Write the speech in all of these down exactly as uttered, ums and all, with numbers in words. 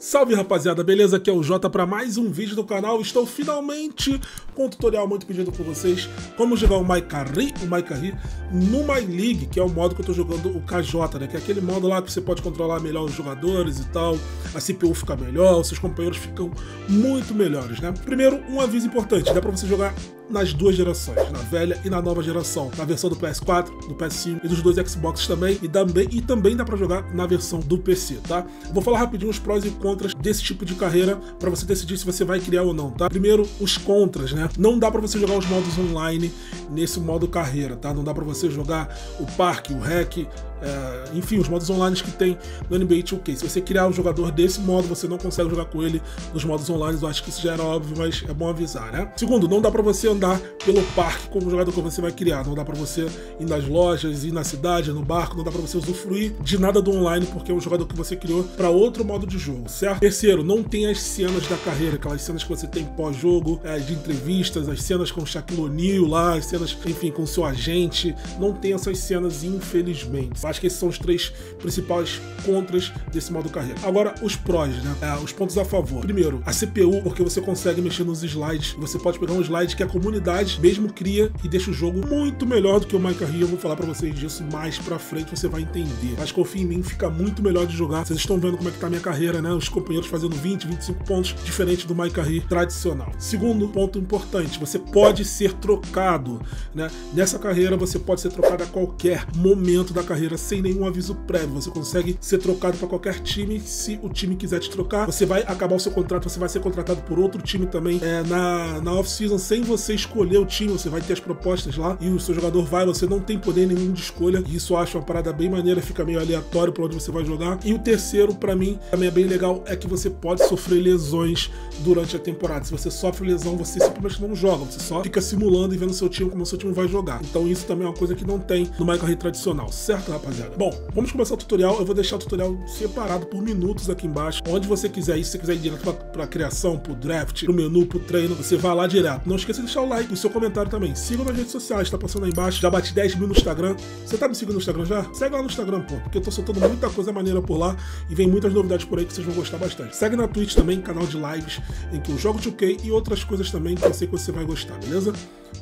Salve rapaziada, beleza? Aqui é o Jota para mais um vídeo do canal. Estou finalmente com um tutorial muito pedido por vocês, como jogar o MyCareer, o MyCareer no MyLeague, que é o modo que eu estou jogando o K J, né? Que é aquele modo lá que você pode controlar melhor os jogadores e tal, a C P U fica melhor, os seus companheiros ficam muito melhores, né? Primeiro, um aviso importante, dá para você jogar nas duas gerações, na velha e na nova geração, na versão do P S quatro, do P S cinco e dos dois Xbox também, e também, e também dá pra jogar na versão do P C, tá? Vou falar rapidinho os prós e contras desse tipo de carreira pra você decidir se você vai criar ou não, tá? Primeiro, os contras, né? Não dá pra você jogar os modos online nesse modo carreira, tá? Não dá pra você jogar o parque, o hack, é, enfim, os modos online que tem no N B A dois K. Se você criar um jogador desse modo, você não consegue jogar com ele nos modos online, eu acho que isso já era óbvio, mas é bom avisar, né? Segundo, não dá pra você andar pelo parque como jogador que você vai criar, não dá pra você ir nas lojas, ir na cidade, no barco, não dá pra você usufruir de nada do online, porque é um jogador que você criou pra outro modo de jogo, certo? Terceiro, não tem as cenas da carreira, aquelas cenas que você tem pós-jogo, é, de entrevistas, as cenas com o Shaquille O'Neal lá, as cenas, enfim, com o seu agente, não tem essas cenas, infelizmente. Acho que esses são os três principais contras desse modo carreira. Agora, os prós, né? É, os pontos a favor. Primeiro, a C P U, porque você consegue mexer nos slides, você pode pegar um slide que é comum unidade mesmo cria e deixa o jogo muito melhor do que o MyCareer. Eu vou falar pra vocês disso mais pra frente, você vai entender. Mas confia em mim, fica muito melhor de jogar. Vocês estão vendo como é que tá a minha carreira, né? Os companheiros fazendo vinte, vinte e cinco pontos, diferente do MyCareer tradicional. Segundo ponto importante, você pode ser trocado, né? Nessa carreira você pode ser trocado a qualquer momento da carreira, sem nenhum aviso prévio. Você consegue ser trocado pra qualquer time, se o time quiser te trocar. Você vai acabar o seu contrato, você vai ser contratado por outro time também, é, na, na off-season, sem você escolher o time, você vai ter as propostas lá e o seu jogador vai, você não tem poder nenhum de escolha, e isso eu acho uma parada bem maneira, fica meio aleatório pra onde você vai jogar. E o terceiro, pra mim, também é bem legal, é que você pode sofrer lesões durante a temporada. Se você sofre lesão, você simplesmente não joga, você só fica simulando e vendo seu time, como seu time vai jogar. Então isso também é uma coisa que não tem no MyCareer tradicional, certo, rapaziada? Bom, vamos começar o tutorial, eu vou deixar o tutorial separado por minutos aqui embaixo, onde você quiser ir, se você quiser ir direto pra, pra criação, pro draft, pro menu, pro treino, você vai lá direto. Não esqueça de deixar o like, o seu comentário também. Siga nas redes sociais, tá passando aí embaixo. Já bati dez mil no Instagram. Você tá me seguindo no Instagram já? Segue lá no Instagram, pô, porque eu tô soltando muita coisa maneira por lá e vem muitas novidades por aí que vocês vão gostar bastante. Segue na Twitch também, canal de lives em que eu jogo dois K e outras coisas também que eu sei que você vai gostar, beleza?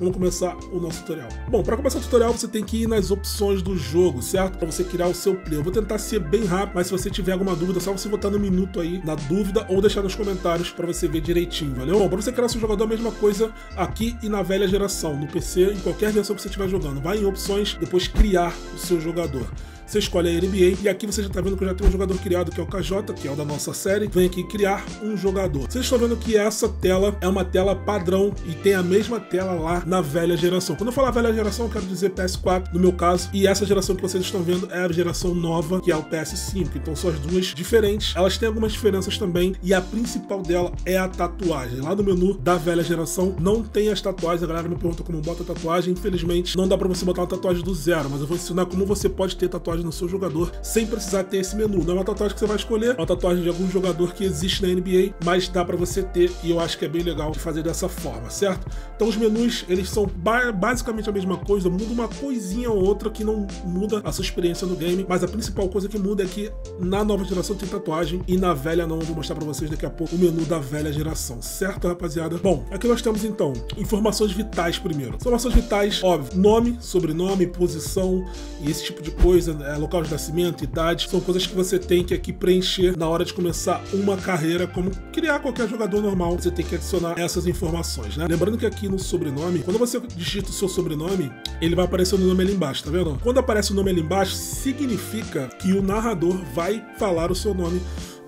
Vamos começar o nosso tutorial. Bom, pra começar o tutorial você tem que ir nas opções do jogo, certo? Pra você criar o seu play. Eu vou tentar ser bem rápido, mas se você tiver alguma dúvida, só você botar no minuto aí, na dúvida, ou deixar nos comentários pra você ver direitinho, valeu? Bom, pra você criar seu jogador a mesma coisa aqui e na velha geração, no P C, em qualquer versão que você estiver jogando. Vai em opções, depois criar o seu jogador. Você escolhe a N B A e aqui você já tá vendo que eu já tenho um jogador criado, que é o K J, que é o da nossa série. Vem aqui criar um jogador. Vocês estão vendo que essa tela é uma tela padrão e tem a mesma tela lá na velha geração. Quando eu falar velha geração, eu quero dizer P S quatro, no meu caso, e essa geração que vocês estão vendo é a geração nova, que é o P S cinco. Então são as duas diferentes. Elas têm algumas diferenças também e a principal dela é a tatuagem. Lá no menu da velha geração não tem as tatuagens. A galera me pergunta como bota tatuagem. Infelizmente, não dá pra você botar uma tatuagem do zero, mas eu vou ensinar como você pode ter tatuagem no seu jogador sem precisar ter esse menu. Não é uma tatuagem que você vai escolher, é uma tatuagem de algum jogador que existe na N B A, mas dá pra você ter e eu acho que é bem legal de fazer dessa forma, certo? Então os menus, eles são ba basicamente a mesma coisa, muda uma coisinha ou outra que não muda a sua experiência no game, mas a principal coisa que muda é que na nova geração tem tatuagem e na velha não. Eu vou mostrar pra vocês daqui a pouco o menu da velha geração, certo, rapaziada? Bom, aqui nós temos então informações vitais primeiro. Informações vitais, óbvio, nome, sobrenome, posição e esse tipo de coisa, local de nascimento, idade, são coisas que você tem que aqui preencher na hora de começar uma carreira, como criar qualquer jogador normal, você tem que adicionar essas informações, né? Lembrando que aqui no sobrenome, quando você digita o seu sobrenome, ele vai aparecer o nome ali embaixo, tá vendo? Quando aparece o nome ali embaixo, significa que o narrador vai falar o seu nome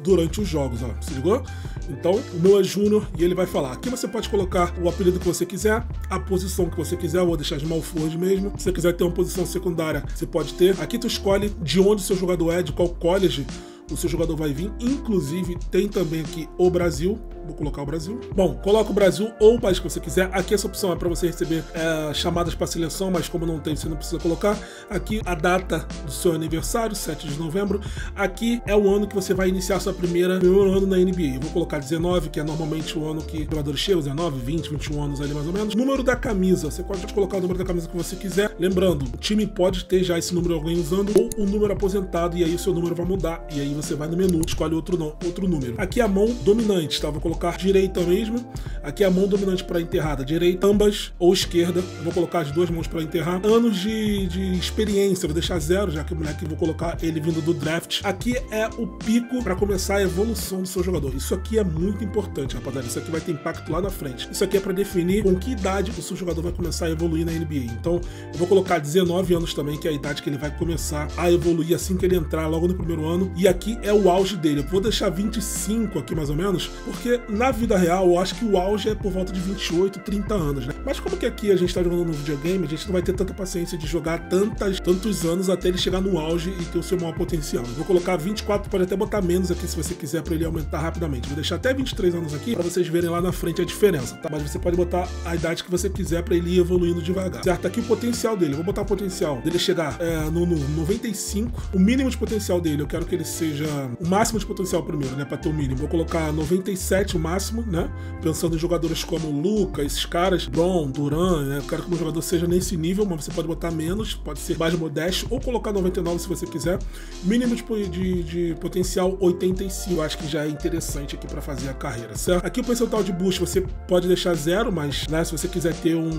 durante os jogos, ó, se ligou? Então, o meu é Júnior e ele vai falar. Aqui você pode colocar o apelido que você quiser, a posição que você quiser, eu vou deixar de Malford mesmo. Se você quiser ter uma posição secundária, você pode ter. Aqui tu escolhe de onde o seu jogador é, de qual college o seu jogador vai vir. Inclusive, tem também aqui o Brasil. Vou colocar o Brasil. Bom, coloca o Brasil ou o país que você quiser. Aqui essa opção é para você receber é, chamadas para seleção, mas como não tem, você não precisa colocar. Aqui a data do seu aniversário, sete de novembro. Aqui é o ano que você vai iniciar sua primeira primeiro ano na N B A. Eu vou colocar dezenove, que é normalmente o ano que o jogador chega, dezenove, vinte, vinte e um anos ali mais ou menos. Número da camisa. Você pode colocar o número da camisa que você quiser. Lembrando, o time pode ter já esse número alguém usando ou um número aposentado e aí o seu número vai mudar e aí você vai no menu, escolhe outro, não, outro número. Aqui a mão dominante, tá? Vou colocar direita mesmo. Aqui a mão dominante para enterrada, direita, ambas ou esquerda. Vou colocar as duas mãos para enterrar. Anos de, de experiência, vou deixar zero, já que o moleque, vou colocar ele vindo do draft. Aqui é o pico para começar a evolução do seu jogador. Isso aqui é muito importante, rapaziada. Isso aqui vai ter impacto lá na frente. Isso aqui é para definir com que idade o seu jogador vai começar a evoluir na N B A. Então, eu vou colocar dezenove anos também, que é a idade que ele vai começar a evoluir assim que ele entrar logo no primeiro ano. E aqui é o auge dele. Eu vou deixar vinte e cinco aqui, mais ou menos, porque na vida real eu acho que o auge é por volta de vinte e oito, trinta anos, né? Mas como que aqui a gente tá jogando no videogame, a gente não vai ter tanta paciência de jogar tantas, tantos anos até ele chegar no auge e ter o seu maior potencial. Eu vou colocar vinte e quatro, pode até botar menos aqui se você quiser, pra ele aumentar rapidamente. Vou deixar até vinte e três anos aqui, pra vocês verem lá na frente a diferença, tá? Mas você pode botar a idade que você quiser pra ele ir evoluindo devagar, certo? Aqui o potencial dele, eu vou botar o potencial dele chegar é, no, no noventa e cinco, o mínimo de potencial dele, eu quero que ele seja o máximo de potencial primeiro, né? Pra ter o mínimo. Vou colocar noventa e sete o máximo, né? Pensando em jogadores como o Luka, esses caras, Bron, Durant, né? Eu quero que o jogador seja nesse nível, mas você pode botar menos, pode ser mais modesto, ou colocar noventa e nove se você quiser. Mínimo de, de, de potencial oitenta e cinco, eu acho que já é interessante aqui pra fazer a carreira, certo? Aqui o percentual de boost você pode deixar zero, mas, né, se você quiser ter um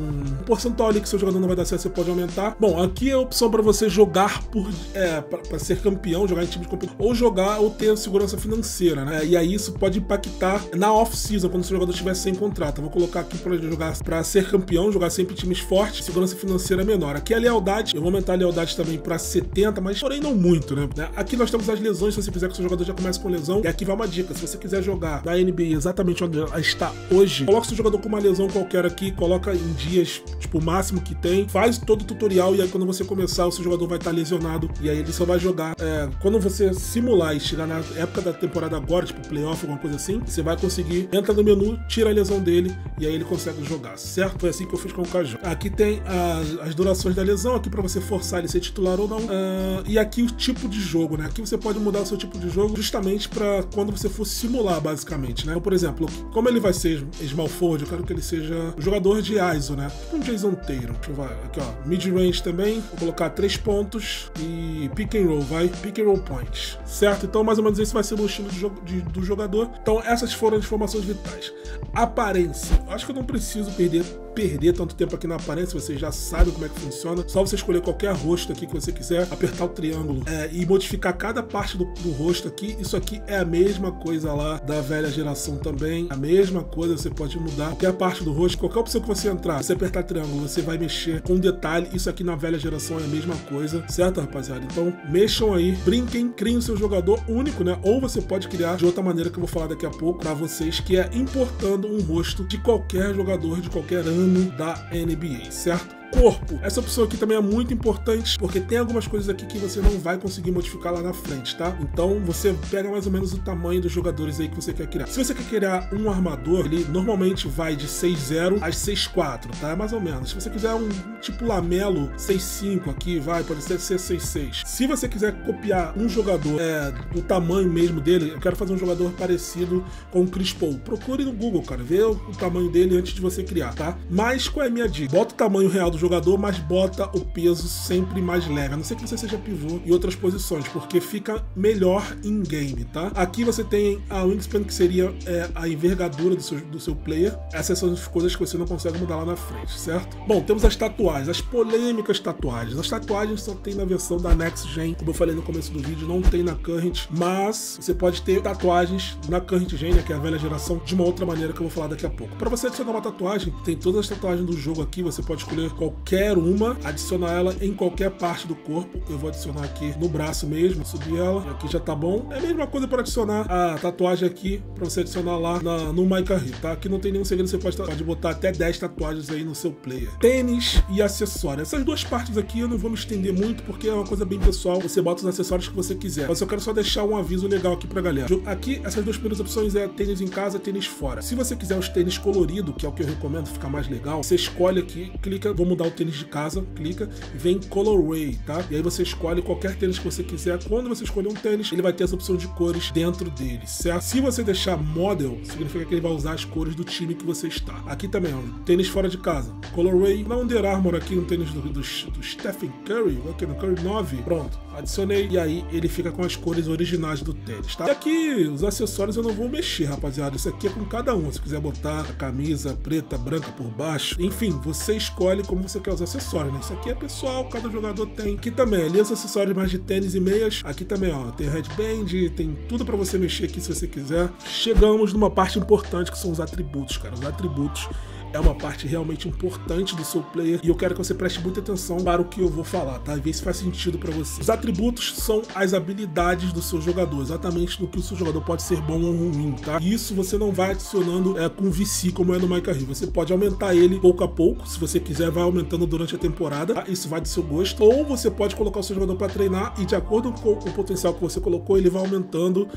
percentual ali que seu jogador não vai dar certo, você pode aumentar. Bom, aqui é a opção pra você jogar por, é, pra, pra ser campeão, jogar em time de competição, ou jogar ou ter segurança financeira, né? E aí isso pode impactar na off-season, quando o seu jogador estiver sem contrato. Eu vou colocar aqui pra jogar, pra ser campeão, jogar sempre times fortes, segurança financeira menor. Aqui a lealdade, eu vou aumentar a lealdade também pra setenta, mas porém não muito, né? Aqui nós temos as lesões, se você quiser que o seu jogador já comece com lesão. E aqui vai uma dica, se você quiser jogar na N B A exatamente onde ela está hoje, coloca o seu jogador com uma lesão qualquer aqui, coloca em dias, tipo, o máximo que tem, faz todo o tutorial, e aí quando você começar, o seu jogador vai estar lesionado, e aí ele só vai jogar, é, quando você simular e chegar na época da temporada agora, tipo playoff, alguma coisa assim, você vai conseguir, entra no menu, tira a lesão dele, e aí ele consegue jogar, certo? Foi assim que eu fiz com o Caju. Aqui tem as, as durações da lesão, aqui pra você forçar ele a ser titular ou não, uh, e aqui o tipo de jogo, né? Aqui você pode mudar o seu tipo de jogo justamente pra quando você for simular, basicamente, né? Então, por exemplo, como ele vai ser small forward, eu quero que ele seja um jogador de I S O, né? Um Jason Tatum. Deixa eu ver, aqui ó, mid-range também, vou colocar três pontos e pick and roll, vai, pick and roll points, certo? Então, mais ou menos esse vai ser o estilo de jogo de, do jogador. Então, essas foram as informações vitais. Aparência. Acho que eu não preciso perder perder tanto tempo aqui na aparência, vocês já sabem como é que funciona. Só você escolher qualquer rosto aqui que você quiser, apertar o triângulo é, e modificar cada parte do, do rosto aqui. Isso aqui é a mesma coisa lá da velha geração também, a mesma coisa, você pode mudar qualquer parte do rosto, qualquer opção que você entrar, você apertar triângulo, você vai mexer com detalhe. Isso aqui na velha geração é a mesma coisa, certo, rapaziada? Então, mexam aí, brinquem, criem o seu jogador único, né? Ou você pode criar de outra maneira que eu vou falar daqui a pouco pra vocês, que é importando um rosto de qualquer jogador, de qualquer ano da N B A, certo? Corpo. Essa opção aqui também é muito importante, porque tem algumas coisas aqui que você não vai conseguir modificar lá na frente, tá? Então você pega mais ou menos o tamanho dos jogadores aí que você quer criar. Se você quer criar um armador, ele normalmente vai de seis zero a seis quatro, tá? Mais ou menos. Se você quiser um tipo Lamelo seis cinco aqui, vai, pode ser seis seis. Se você quiser copiar um jogador é, do tamanho mesmo dele, eu quero fazer um jogador parecido com o Chris Paul, procure no Google, cara, vê o tamanho dele antes de você criar, tá? Mas qual é a minha dica? Bota o tamanho real do jogador, mas bota o peso sempre mais leve, a não ser que você seja pivô e outras posições, porque fica melhor em game, tá? Aqui você tem a wingspan, que seria é, a envergadura do seu, do seu player. Essas são as coisas que você não consegue mudar lá na frente, certo? Bom, temos as tatuagens, as polêmicas tatuagens. As tatuagens só tem na versão da Next Gen, como eu falei no começo do vídeo, não tem na Current, mas você pode ter tatuagens na Current Gen, né, que é a velha geração, de uma outra maneira que eu vou falar daqui a pouco. Para você adicionar uma tatuagem, tem todas as tatuagens do jogo aqui, você pode escolher qual qualquer uma, adicionar ela em qualquer parte do corpo. Eu vou adicionar aqui no braço mesmo, subir ela, aqui já tá bom. É a mesma coisa para adicionar a tatuagem aqui, para você adicionar lá na, no MyCareer, tá? Aqui não tem nenhum segredo, você pode, pode botar até dez tatuagens aí no seu player. Tênis e acessórios. Essas duas partes aqui eu não vou me estender muito, porque é uma coisa bem pessoal, você bota os acessórios que você quiser. Mas eu quero só deixar um aviso legal aqui pra galera. Aqui, essas duas primeiras opções é tênis em casa, tênis fora. Se você quiser os tênis coloridos, que é o que eu recomendo, fica mais legal, você escolhe aqui, clica, vou mudar mudar o tênis de casa, clica e vem colorway, tá? E aí você escolhe qualquer tênis que você quiser. Quando você escolher um tênis, ele vai ter essa opção de cores dentro dele, certo? Se você deixar model, significa que ele vai usar as cores do time que você está. Aqui também, ó, tênis fora de casa, colorway. Na Under Armour aqui, um tênis do, do, do Stephen Curry, ok, no Curry nove, pronto, adicionei, e aí ele fica com as cores originais do tênis, tá? E aqui, os acessórios eu não vou mexer, rapaziada, isso aqui é com cada um. Se quiser botar a camisa preta, branca por baixo, enfim, você escolhe como você quer os acessórios, né? Isso aqui é pessoal, cada jogador tem. Aqui também, ali os acessórios mais de tênis e meias, aqui também, ó, tem headband, tem tudo pra você mexer aqui se você quiser. Chegamos numa parte importante que são os atributos, cara, os atributos é uma parte realmente importante do seu player e eu quero que você preste muita atenção para o que eu vou falar, tá? E ver se faz sentido para você. Os atributos são as habilidades do seu jogador, exatamente no que o seu jogador pode ser bom ou ruim, tá? E isso você não vai adicionando é, com V C, como é no MyCareer. Você pode aumentar ele pouco a pouco, se você quiser, vai aumentando durante a temporada, tá? Isso vai do seu gosto. Ou você pode colocar o seu jogador para treinar e de acordo com o potencial que você colocou, ele vai aumentando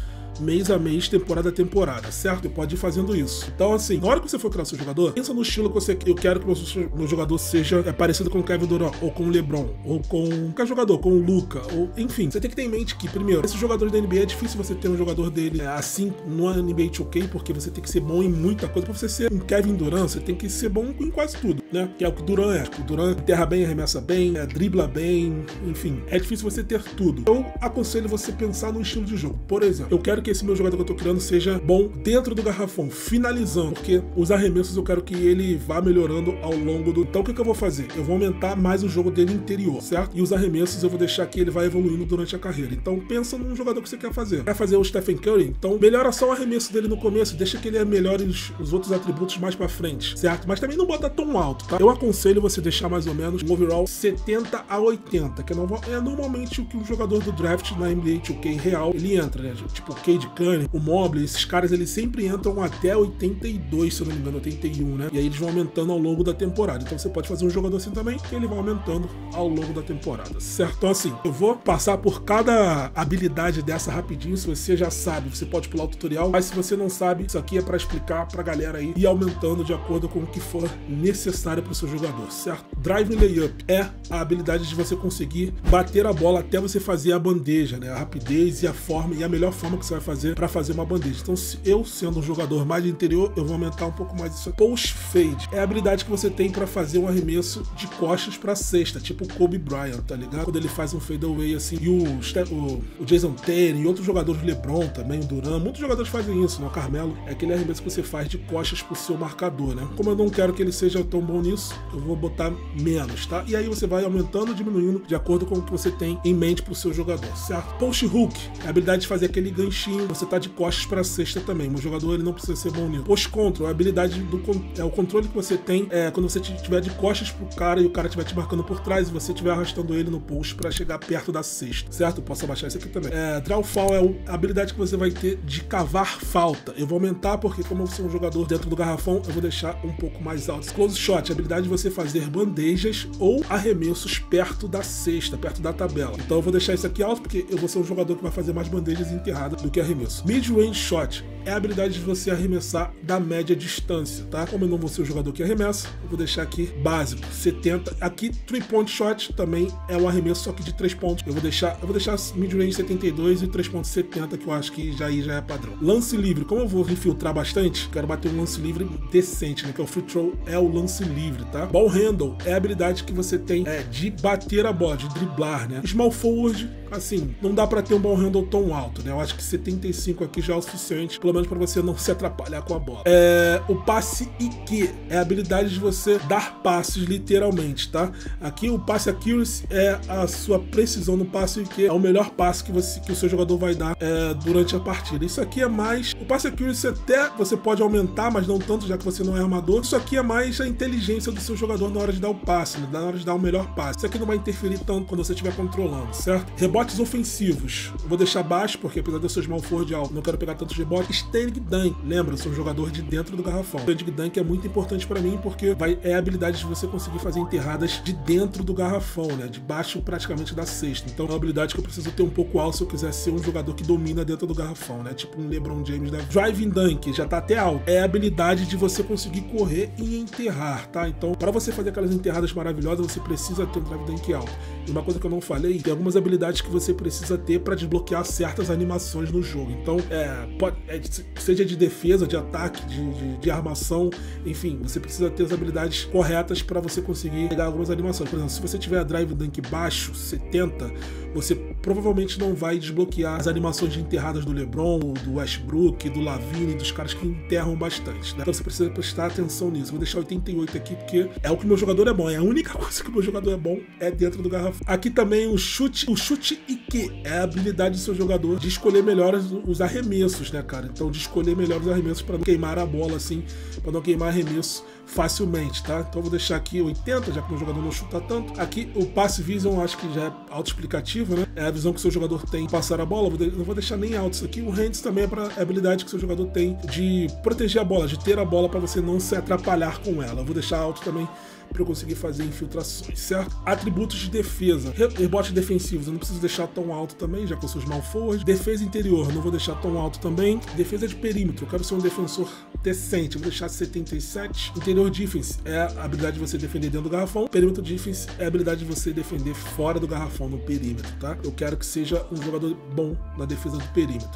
mês a mês, temporada a temporada, certo? Você pode ir fazendo isso. Então, assim, na hora que você for criar seu jogador, pensa no estilo que você, eu quero que meu, meu jogador seja é, parecido com o Kevin Durant, ou com o LeBron, ou com qualquer jogador, com o Luka, ou enfim. Você tem que ter em mente que, primeiro, esses jogadores da N B A é difícil você ter um jogador dele é, assim no N B A two K, porque você tem que ser bom em muita coisa. Pra você ser um Kevin Durant, você tem que ser bom em quase tudo, né? Que é o que o Durant é. O Durant enterra bem, arremessa bem, é, dribla bem, enfim. É difícil você ter tudo. Eu aconselho você pensar no estilo de jogo. Por exemplo, eu quero que esse meu jogador que eu tô criando seja bom dentro do garrafão, finalizando, porque os arremessos eu quero que ele vá melhorando ao longo do... Então o que que eu vou fazer? Eu vou aumentar mais o jogo dele interior, certo? E os arremessos eu vou deixar que ele vá evoluindo durante a carreira. Então pensa num jogador que você quer fazer. Quer fazer o Stephen Curry? Então melhora só o arremesso dele no começo, deixa que ele melhore os, os outros atributos mais pra frente, certo? Mas também não bota tão alto, tá? Eu aconselho você deixar mais ou menos um overall setenta a oitenta, que é normalmente o que um jogador do draft na N B A two K real, ele entra, né? Tipo, Cade Cunningham, o Mobley, esses caras, eles sempre entram até oitenta e dois, se eu não me engano, oitenta e um, né? E aí eles vão aumentando ao longo da temporada. Então você pode fazer um jogador assim também, que ele vai aumentando ao longo da temporada, certo? Então assim, eu vou passar por cada habilidade dessa rapidinho. Se você já sabe, você pode pular o tutorial, mas se você não sabe, isso aqui é pra explicar pra galera aí, e aumentando de acordo com o que for necessário pro seu jogador, certo? Drive Layup é a habilidade de você conseguir bater a bola até você fazer a bandeja, né? A rapidez e a forma, e a melhor forma que você vai fazer para fazer uma bandeja. Então, se eu sendo um jogador mais de interior, eu vou aumentar um pouco mais isso. Post fade é a habilidade que você tem para fazer um arremesso de costas para cesta, tipo o Kobe Bryant, tá ligado? Quando ele faz um fadeaway assim, e o, o, o Jason Terry e outros jogadores, LeBron também, o Durant, muitos jogadores fazem isso, né? O Carmelo, é aquele arremesso que você faz de costas pro seu marcador, né? Como eu não quero que ele seja tão bom nisso, eu vou botar menos, tá? E aí você vai aumentando, diminuindo de acordo com o que você tem em mente pro seu jogador, certo? Post hook é a habilidade de fazer aquele ganchinho, você tá de costas pra cesta também. O jogador, ele não precisa ser bom nisso. Post control, a habilidade do é o controle que você tem é quando você tiver de costas pro cara e o cara estiver te marcando por trás e você estiver arrastando ele no post pra chegar perto da cesta, certo? Eu posso abaixar isso aqui também. É, draw foul é a habilidade que você vai ter de cavar falta. Eu vou aumentar porque como eu sou um jogador dentro do garrafão, eu vou deixar um pouco mais alto. Close shot, a habilidade de você fazer bandejas ou arremessos perto da cesta, perto da tabela. Então eu vou deixar isso aqui alto porque eu vou ser um jogador que vai fazer mais bandejas e enterrada do que arremesso. Mid-range shot é a habilidade de você arremessar da média distância, tá? Como eu não vou ser o jogador que arremessa, eu vou deixar aqui básico, setenta. Aqui, three point shot também é o arremesso, só que de três pontos. Eu vou deixar, eu vou deixar mid-range setenta e dois e três pontos setenta, que eu acho que já, aí já é padrão. Lance livre, como eu vou infiltrar bastante, quero bater um lance livre decente, né? Que é o free throw, é o lance livre, tá? Ball handle é a habilidade que você tem é, de bater a bola, de driblar, né? Small forward, assim, não dá pra ter um ball handle tão alto, né? Eu acho que setenta e cinco aqui já é o suficiente, pelo menos pra você não se atrapalhar com a bola. É, o passe I Q é a habilidade de você dar passes, literalmente, tá? Aqui o passe accuracy é a sua precisão no passe I Q, é o melhor passe que, você, que o seu jogador vai dar é, durante a partida. Isso aqui é mais... O passe accuracy até você pode aumentar, mas não tanto, já que você não é armador. Isso aqui é mais a inteligência do seu jogador na hora de dar o passe, né? Na hora de dar o melhor passe. Isso aqui não vai interferir tanto quando você estiver controlando, certo? Rebotes ofensivos, eu vou deixar baixo, porque apesar de eu ser small forward alto, não quero pegar tantos rebotes. Stage Dunk. Lembra, eu sou um jogador de dentro do garrafão. Stage Dunk é muito importante pra mim porque vai, é a habilidade de você conseguir fazer enterradas de dentro do garrafão, né? De baixo praticamente da cesta. Então é uma habilidade que eu preciso ter um pouco alto se eu quiser ser um jogador que domina dentro do garrafão, né? Tipo um LeBron James da... Driving Dunk, já tá até alto. É a habilidade de você conseguir correr e enterrar, tá? Então, pra você fazer aquelas enterradas maravilhosas, você precisa ter um Drive Dunk alto. E uma coisa que eu não falei, tem algumas habilidades que você precisa ter pra desbloquear certas animações no jogo. Então, é, pode, é, seja de defesa, de ataque, de, de, de armação, enfim, você precisa ter as habilidades corretas para você conseguir pegar algumas animações. Por exemplo, se você tiver a Drive Dunk baixo, setenta, você provavelmente não vai desbloquear as animações de enterradas do LeBron, do Westbrook, do Lavine, dos caras que enterram bastante, né? Então você precisa prestar atenção nisso. Vou deixar oitenta e oito aqui porque é o que o meu jogador é bom, é a única coisa que o meu jogador é bom é dentro do garrafão. Aqui também o chute, o chute I Q é a habilidade do seu jogador de escolher melhor os arremessos, né, cara? Então de escolher melhor os arremessos para não queimar a bola, assim, para não queimar arremesso facilmente, tá? Então vou deixar aqui oitenta, já que o meu jogador não chuta tanto. Aqui o passe vision, acho que já é autoexplicativo, né? É a visão que o seu jogador tem de passar a bola, não vou deixar nem alto isso aqui. O hands também é para a habilidade que o seu jogador tem de proteger a bola, de ter a bola para você não se atrapalhar com ela. Eu vou deixar alto também para eu conseguir fazer infiltrações, certo? Atributos de defesa, rebotes defensivos, eu não preciso deixar tão alto também, já que eu sou small forward. Defesa interior, não vou deixar tão alto também. Defesa de perímetro, eu quero ser um defensor decente, eu vou deixar setenta e sete. Interior defense é a habilidade de você defender dentro do garrafão. Perímetro defense é a habilidade de você defender fora do garrafão, no perímetro, tá? Eu quero que seja um jogador bom na defesa do perímetro.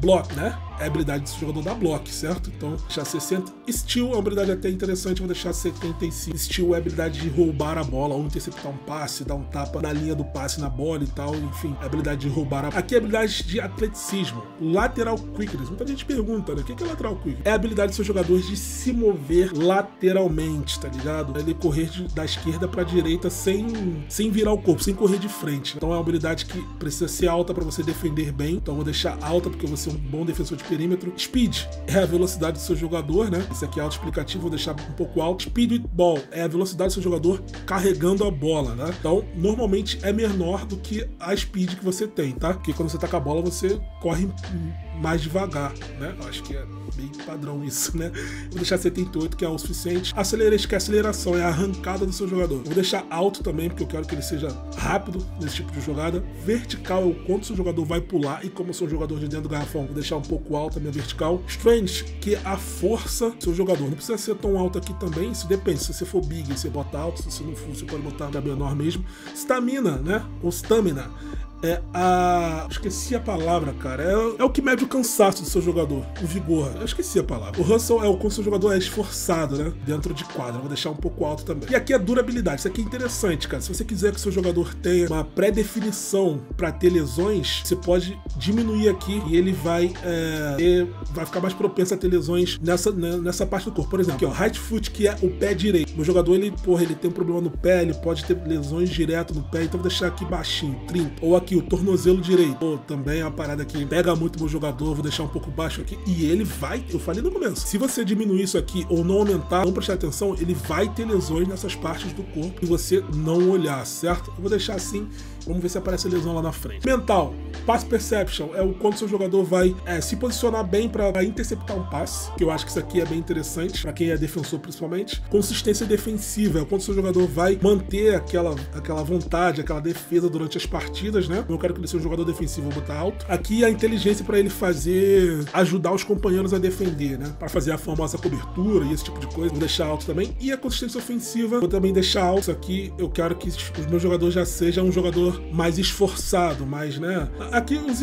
Block, né? É a habilidade do jogador da block, certo? Então, vou deixar sessenta. Steal é uma habilidade até interessante, vou deixar setenta e cinco. Steal é a habilidade de roubar a bola, ou interceptar um passe, dar um tapa na linha do passe, na bola e tal, enfim. É a habilidade de roubar a bola. Aqui é a habilidade de atleticismo. Lateral quickness. Muita gente pergunta, né? O que é lateral quickness? É a habilidade do seu jogador de se mover lateralmente, tá ligado? Ele correr de, da esquerda pra direita sem, sem virar o corpo, sem correr de frente. Então, é uma habilidade que precisa ser alta pra você defender bem. Então, vou deixar alta porque você um bom defensor de perímetro. Speed é a velocidade do seu jogador, né? Esse aqui é autoexplicativo, vou deixar um pouco alto. Speed with ball é a velocidade do seu jogador carregando a bola, né? Então, normalmente é menor do que a speed que você tem, tá? Porque quando você tá com a bola, você corre mais devagar, né? Acho que é bem padrão isso, né? Vou deixar setenta e oito, que é o suficiente. Acelerate, que é aceleração, é a arrancada do seu jogador. Vou deixar alto também, porque eu quero que ele seja rápido nesse tipo de jogada. Vertical é o quanto o seu jogador vai pular, e como eu sou um jogador de dentro do garrafão, vou deixar um pouco alta a minha vertical. Strength, que é a força do seu jogador. Não precisa ser tão alto aqui também, isso depende. Se você for big, você bota alto. Se você não for, você pode botar menor mesmo. Stamina, né? Ou stamina. É a... esqueci a palavra, cara. É, é o que mede o cansaço do seu jogador. O vigor. Eu esqueci a palavra. O hustle é o quanto o seu jogador é esforçado, né? Dentro de quadra. Vou deixar um pouco alto também. E aqui a durabilidade. Isso aqui é interessante, cara. Se você quiser que o seu jogador tenha uma pré-definição pra ter lesões, você pode diminuir aqui e ele vai é, ter, vai ficar mais propenso a ter lesões nessa, né, nessa parte do corpo. Por exemplo, aqui, ó. Right foot, que é o pé direito. O jogador, ele, porra, ele tem um problema no pé, ele pode ter lesões direto no pé. Então vou deixar aqui baixinho, trinta. Ou aqui o tornozelo direito. Pô, também é uma parada que pega muito meu jogador, vou deixar um pouco baixo aqui, e ele vai, eu falei no começo, se você diminuir isso aqui ou não aumentar, não prestar atenção, ele vai ter lesões nessas partes do corpo e você não olhar, certo? Eu vou deixar assim, vamos ver se aparece a lesão lá na frente. Mental, pass perception, é o quanto seu jogador vai é, se posicionar bem pra interceptar um passe, que eu acho que isso aqui é bem interessante pra quem é defensor principalmente. Consistência defensiva, é o quanto seu jogador vai manter aquela, aquela vontade, aquela defesa durante as partidas, né? Eu quero que ele seja um jogador defensivo, vou botar alto. Aqui a inteligência pra ele fazer, ajudar os companheiros a defender, né? Pra fazer a famosa cobertura e esse tipo de coisa, vou deixar alto também. E a consistência ofensiva, vou também deixar alto. Isso aqui eu quero que os meus jogadores já sejam um jogador mais esforçado, mais, né? Aqui os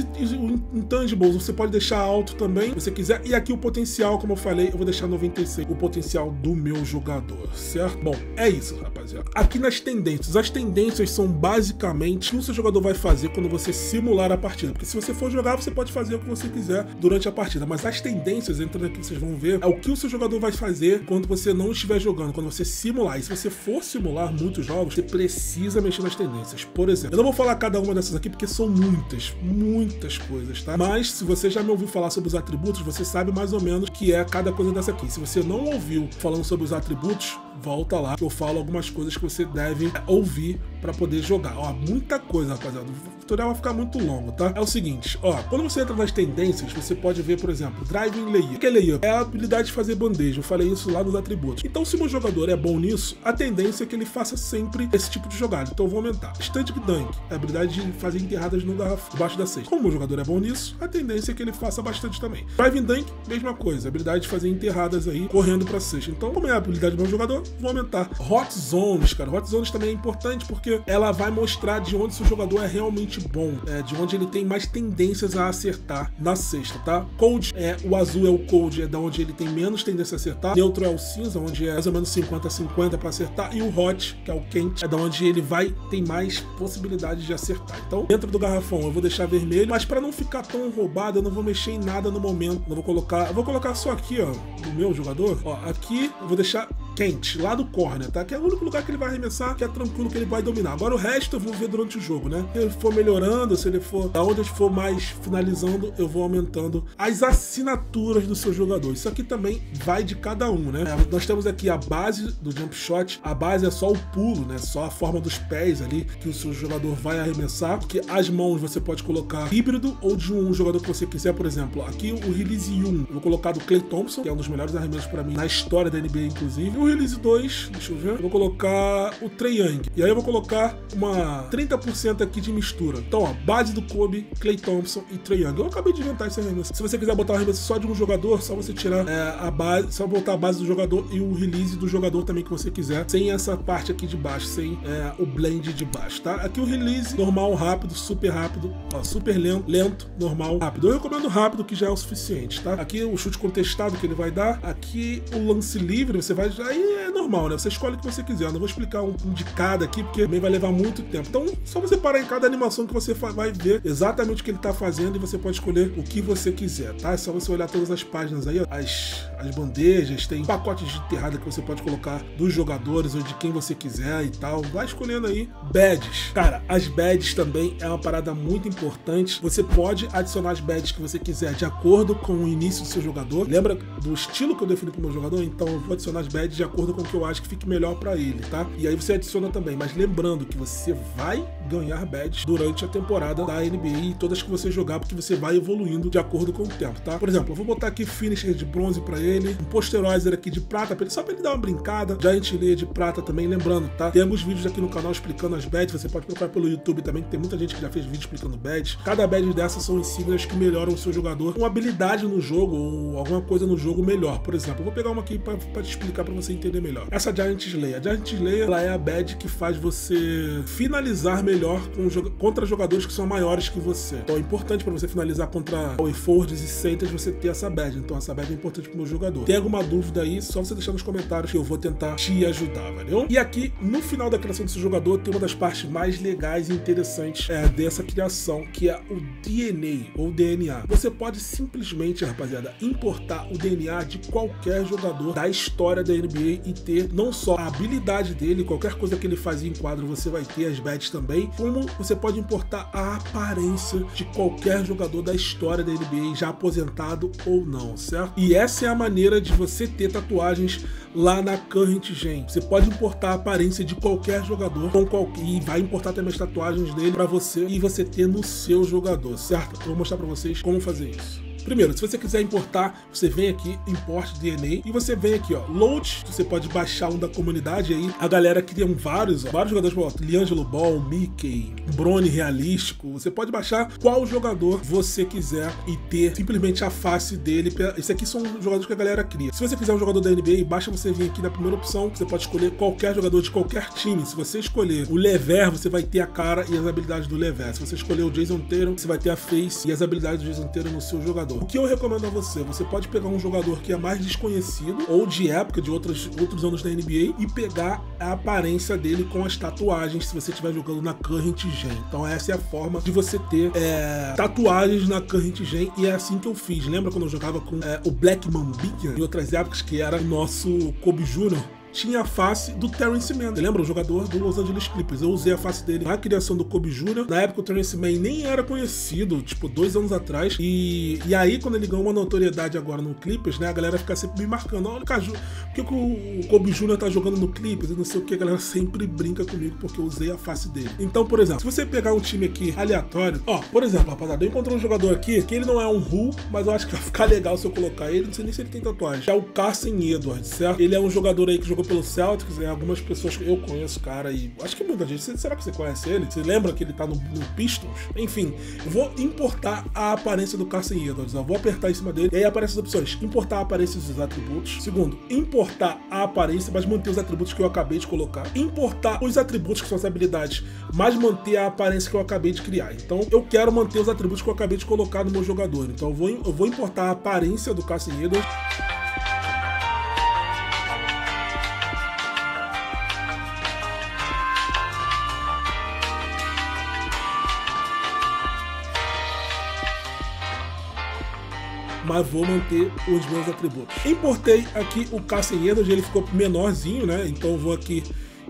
intangibles você pode deixar alto também, se você quiser. E aqui o potencial, como eu falei, eu vou deixar noventa e seis. O potencial do meu jogador, certo? Bom, é isso, rapaziada. Aqui nas tendências. As tendências são basicamente o que o seu jogador vai fazer quando você simular a partida, porque se você for jogar, você pode fazer o que você quiser durante a partida, mas as tendências, entrando aqui, vocês vão ver, é o que o seu jogador vai fazer quando você não estiver jogando, quando você simular. E se você for simular muitos jogos, você precisa mexer nas tendências. Por exemplo, eu não vou falar cada uma dessas aqui, porque são muitas, muitas coisas, tá? Mas, se você já me ouviu falar sobre os atributos, você sabe mais ou menos o que é cada coisa dessa aqui. Se você não ouviu falando sobre os atributos, volta lá, eu falo algumas coisas que você deve ouvir para poder jogar. Ó, muita coisa, rapaziada. O tutorial vai ficar muito longo, tá? É o seguinte, ó, quando você entra nas tendências, você pode ver, por exemplo, driving layup. O que é layup? É a habilidade de fazer bandeja. Eu falei isso lá nos atributos. Então, se o meu jogador é bom nisso, a tendência é que ele faça sempre esse tipo de jogada. Então, eu vou aumentar. Stand-up dunk, a habilidade de fazer enterradas no garrafão, debaixo da cesta. Como o meu jogador é bom nisso, a tendência é que ele faça bastante também. Driving dunk, mesma coisa, a habilidade de fazer enterradas aí, correndo pra cesta. Então, como é a habilidade do meu jogador, vou aumentar. Hot zones, cara. Hot zones também é importante porque ela vai mostrar de onde seu jogador é realmente bom, é, de onde ele tem mais tendências a acertar na cesta, tá? Cold, é, o azul é o cold, é da onde ele tem menos tendência a acertar. Neutro é o cinza, onde é mais ou menos cinquenta a cinquenta para acertar. E o hot, que é o quente, é da onde ele vai ter mais possibilidades de acertar. Então, dentro do garrafão eu vou deixar vermelho, mas para não ficar tão roubado, eu não vou mexer em nada no momento. Não vou colocar, eu vou colocar só aqui, ó, do meu jogador, ó, aqui eu vou deixar quente, lá do corner, tá? Que é o único lugar que ele vai arremessar, que é tranquilo, que ele vai dominar. Agora o resto eu vou ver durante o jogo, né? Se ele for melhorando, se ele for, da onde ele for mais finalizando, eu vou aumentando as assinaturas do seu jogador. Isso aqui também vai de cada um, né? É, nós temos aqui a base do jump shot. A base é só o pulo, né? Só a forma dos pés ali que o seu jogador vai arremessar. Porque as mãos você pode colocar híbrido ou de um jogador que você quiser. Por exemplo, aqui o release um, eu vou colocar do Clay Thompson, que é um dos melhores arremessos pra mim na história da N B A, inclusive. O release dois, deixa eu ver, eu vou colocar o Trey Young. E aí eu vou colocar uma trinta por cento aqui de mistura. Então, ó, base do Kobe, Clay Thompson e Trey Young. Eu acabei de inventar esse arremesso. Se você quiser botar o arremesso só de um jogador, só você tirar é, a base, só botar a base do jogador e o release do jogador também que você quiser, sem essa parte aqui de baixo, sem é, o blend de baixo, tá? Aqui o release, normal, rápido, super rápido, ó, super lento, lento, normal, rápido. Eu recomendo rápido, que já é o suficiente, tá? Aqui o chute contestado que ele vai dar, aqui o lance livre, você vai já aí é normal, né? Você escolhe o que você quiser. Eu não vou explicar um, um de cada aqui, porque também vai levar muito tempo. Então, só você parar em cada animação que você vai ver exatamente o que ele tá fazendo e você pode escolher o que você quiser, tá? É só você olhar todas as páginas aí, ó. As, as bandejas, tem pacotes de enterrada que você pode colocar dos jogadores ou de quem você quiser e tal. Vai escolhendo aí. Badges. Cara, as badges também é uma parada muito importante. Você pode adicionar as badges que você quiser de acordo com o início do seu jogador. Lembra do estilo que eu defini pro meu jogador? Então, eu vou adicionar as badges de acordo com o que eu acho que fique melhor pra ele, tá? E aí você adiciona também, mas lembrando que você vai ganhar badges durante a temporada da N B A e todas que você jogar, porque você vai evoluindo de acordo com o tempo, tá? Por exemplo, eu vou botar aqui finisher de bronze pra ele, um posterizer aqui de prata pra ele, só pra ele dar uma brincada, giant layer de prata também, lembrando, tá? Temos vídeos aqui no canal explicando as badges, você pode procurar pelo YouTube também, que tem muita gente que já fez vídeo explicando badges. Cada badge dessas são insígnias que melhoram o seu jogador, uma habilidade no jogo ou alguma coisa no jogo melhor. Por exemplo, eu vou pegar uma aqui pra, pra te explicar, pra você entender melhor. Essa Giant Slayer. A Giant Slayer, ela é a badge que faz você finalizar melhor com jo contra jogadores que são maiores que você. Então é importante para você finalizar contra power forwards e centers você ter essa badge. Então essa badge é importante pro meu jogador. Tem alguma dúvida aí? Só você deixar nos comentários que eu vou tentar te ajudar, valeu? E aqui, no final da criação do seu jogador, tem uma das partes mais legais e interessantes é, dessa criação, que é o D N A ou D N A. Você pode simplesmente, rapaziada, importar o D N A de qualquer jogador da história da N B A e ter não só a habilidade dele, qualquer coisa que ele fazia em quadro você vai ter as badges também, como você pode importar a aparência de qualquer jogador da história da N B A, já aposentado ou não, certo? E essa é a maneira de você ter tatuagens lá na Current Gen. Você pode importar a aparência de qualquer jogador com qualquer, e vai importar também as tatuagens dele para você e você ter no seu jogador, certo? Eu vou mostrar para vocês como fazer isso. Primeiro, se você quiser importar, você vem aqui, import D N A, e você vem aqui, ó, load, você pode baixar um da comunidade aí, a galera que tem vários, ó, vários jogadores, ó, Liangelo Ball, Mickey, Bronny realístico, você pode baixar qual jogador você quiser e ter simplesmente a face dele, esse aqui são jogadores que a galera cria. Se você quiser um jogador da N B A, baixa você vir aqui na primeira opção, você pode escolher qualquer jogador de qualquer time, se você escolher o Levert, você vai ter a cara e as habilidades do Levert, se você escolher o Jason Tatum, você vai ter a face e as habilidades do Jason Tatum no seu jogador. O que eu recomendo a você, você pode pegar um jogador que é mais desconhecido, ou de época, de outros, outros anos da N B A, e pegar a aparência dele com as tatuagens, se você estiver jogando na Current Gen. Então essa é a forma de você ter é, tatuagens na Current Gen, e é assim que eu fiz. Lembra quando eu jogava com é, o Black Mambia, em outras épocas, que era o nosso Kobe Júnior? tinha a face do Terence Man. Lembra? O jogador do Los Angeles Clippers. Eu usei a face dele na criação do Kobe Júnior Na época o Terence Man nem era conhecido, tipo, dois anos atrás. E, e aí, quando ele ganhou uma notoriedade agora no Clippers, né? A galera fica sempre me marcando. Olha o Caju, por que o Kobe Júnior tá jogando no Clippers? E não sei o que, a galera sempre brinca comigo porque eu usei a face dele. Então, por exemplo, se você pegar um time aqui aleatório, ó, por exemplo, rapaziada, eu encontrei um jogador aqui que ele não é um Hulk, mas eu acho que vai ficar legal se eu colocar ele. Não sei nem se ele tem tatuagem. É o Carson Edwards, certo? Ele é um jogador aí que jogou pelo Celtics, né? Algumas pessoas que eu conheço, cara, e acho que muita gente. Será que você conhece ele? Você lembra que ele tá no, no Pistons? Enfim, eu vou importar a aparência do Carson Edwards. Eu vou apertar em cima dele e aí aparecem as opções. Importar a aparência dos atributos. Segundo, importar a aparência, mas manter os atributos que eu acabei de colocar. Importar os atributos que são as habilidades, mas manter a aparência que eu acabei de criar. Então, eu quero manter os atributos que eu acabei de colocar no meu jogador. Então, eu vou, eu vou importar a aparência do Carson Edwards. Mas vou manter os meus atributos. Importei aqui o Carson Edwards, ele ficou menorzinho, né? Então eu vou aqui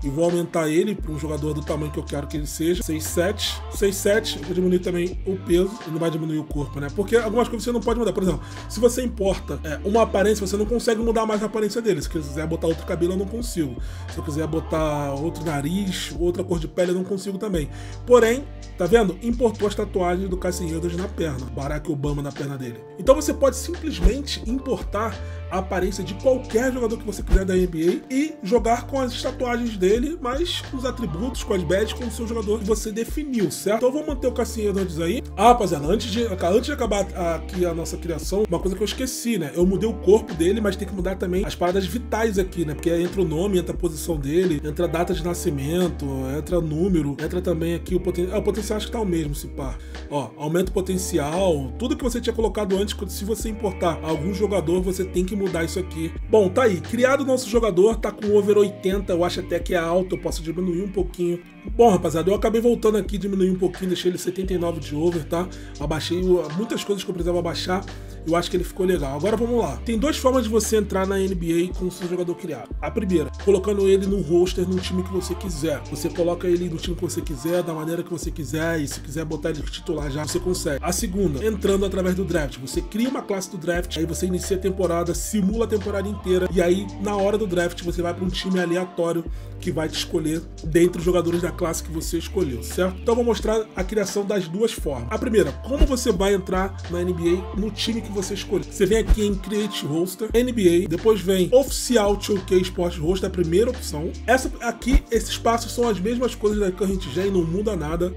e vou aumentar ele para um jogador do tamanho que eu quero que ele seja. seis sete. seis sete. Eu vou diminuir também o peso. Ele não vai diminuir o corpo, né? Porque algumas coisas você não pode mudar. Por exemplo, se você importa é, uma aparência, você não consegue mudar mais a aparência dele. Se quiser botar outro cabelo, eu não consigo. Se eu quiser botar outro nariz, outra cor de pele, eu não consigo também. Porém, tá vendo? Importou as tatuagens do Carson Edwards na perna. Barack Obama na perna dele. Então você pode simplesmente importar a aparência de qualquer jogador que você quiser da N B A e jogar com as tatuagens dele. Dele, mas com os atributos, com as badges, com o seu jogador que você definiu, certo? Então eu vou manter o Carson Edwards aí. Ah, rapaziada, antes de, antes de acabar aqui a nossa criação, uma coisa que eu esqueci, né? Eu mudei o corpo dele, mas tem que mudar também as paradas vitais aqui, né? Porque entra o nome, entra a posição dele, entra a data de nascimento, entra o número, entra também aqui o potencial. Ah, o potencial acho que tá o mesmo, se pá. Ó, aumenta o potencial, tudo que você tinha colocado antes, se você importar algum jogador, você tem que mudar isso aqui. Bom, tá aí. Criado o nosso jogador, tá com over oitenta, eu acho até que é alto, eu posso diminuir um pouquinho. Bom, rapaziada, eu acabei voltando aqui, diminuí um pouquinho, deixei ele setenta e nove de over, tá? Abaixei muitas coisas que eu precisava abaixar, eu acho que ele ficou legal. Agora vamos lá. Tem duas formas de você entrar na N B A com o seu jogador criado. A primeira, colocando ele no roster, num time que você quiser. Você coloca ele no time que você quiser, da maneira que você quiser, e se quiser botar ele titular já, você consegue. A segunda, entrando através do draft. Você cria uma classe do draft, aí você inicia a temporada, simula a temporada inteira, e aí, na hora do draft, você vai para um time aleatório que vai te escolher dentre os jogadores da classe que você escolheu, certo? Então eu vou mostrar a criação das duas formas. A primeira, como você vai entrar na N B A no time que você escolher. Você vem aqui em Create Roster, N B A, depois vem Oficial two K Sports Roster, a primeira opção. Essa aqui, esses passos são as mesmas coisas da Current Gen e não muda nada.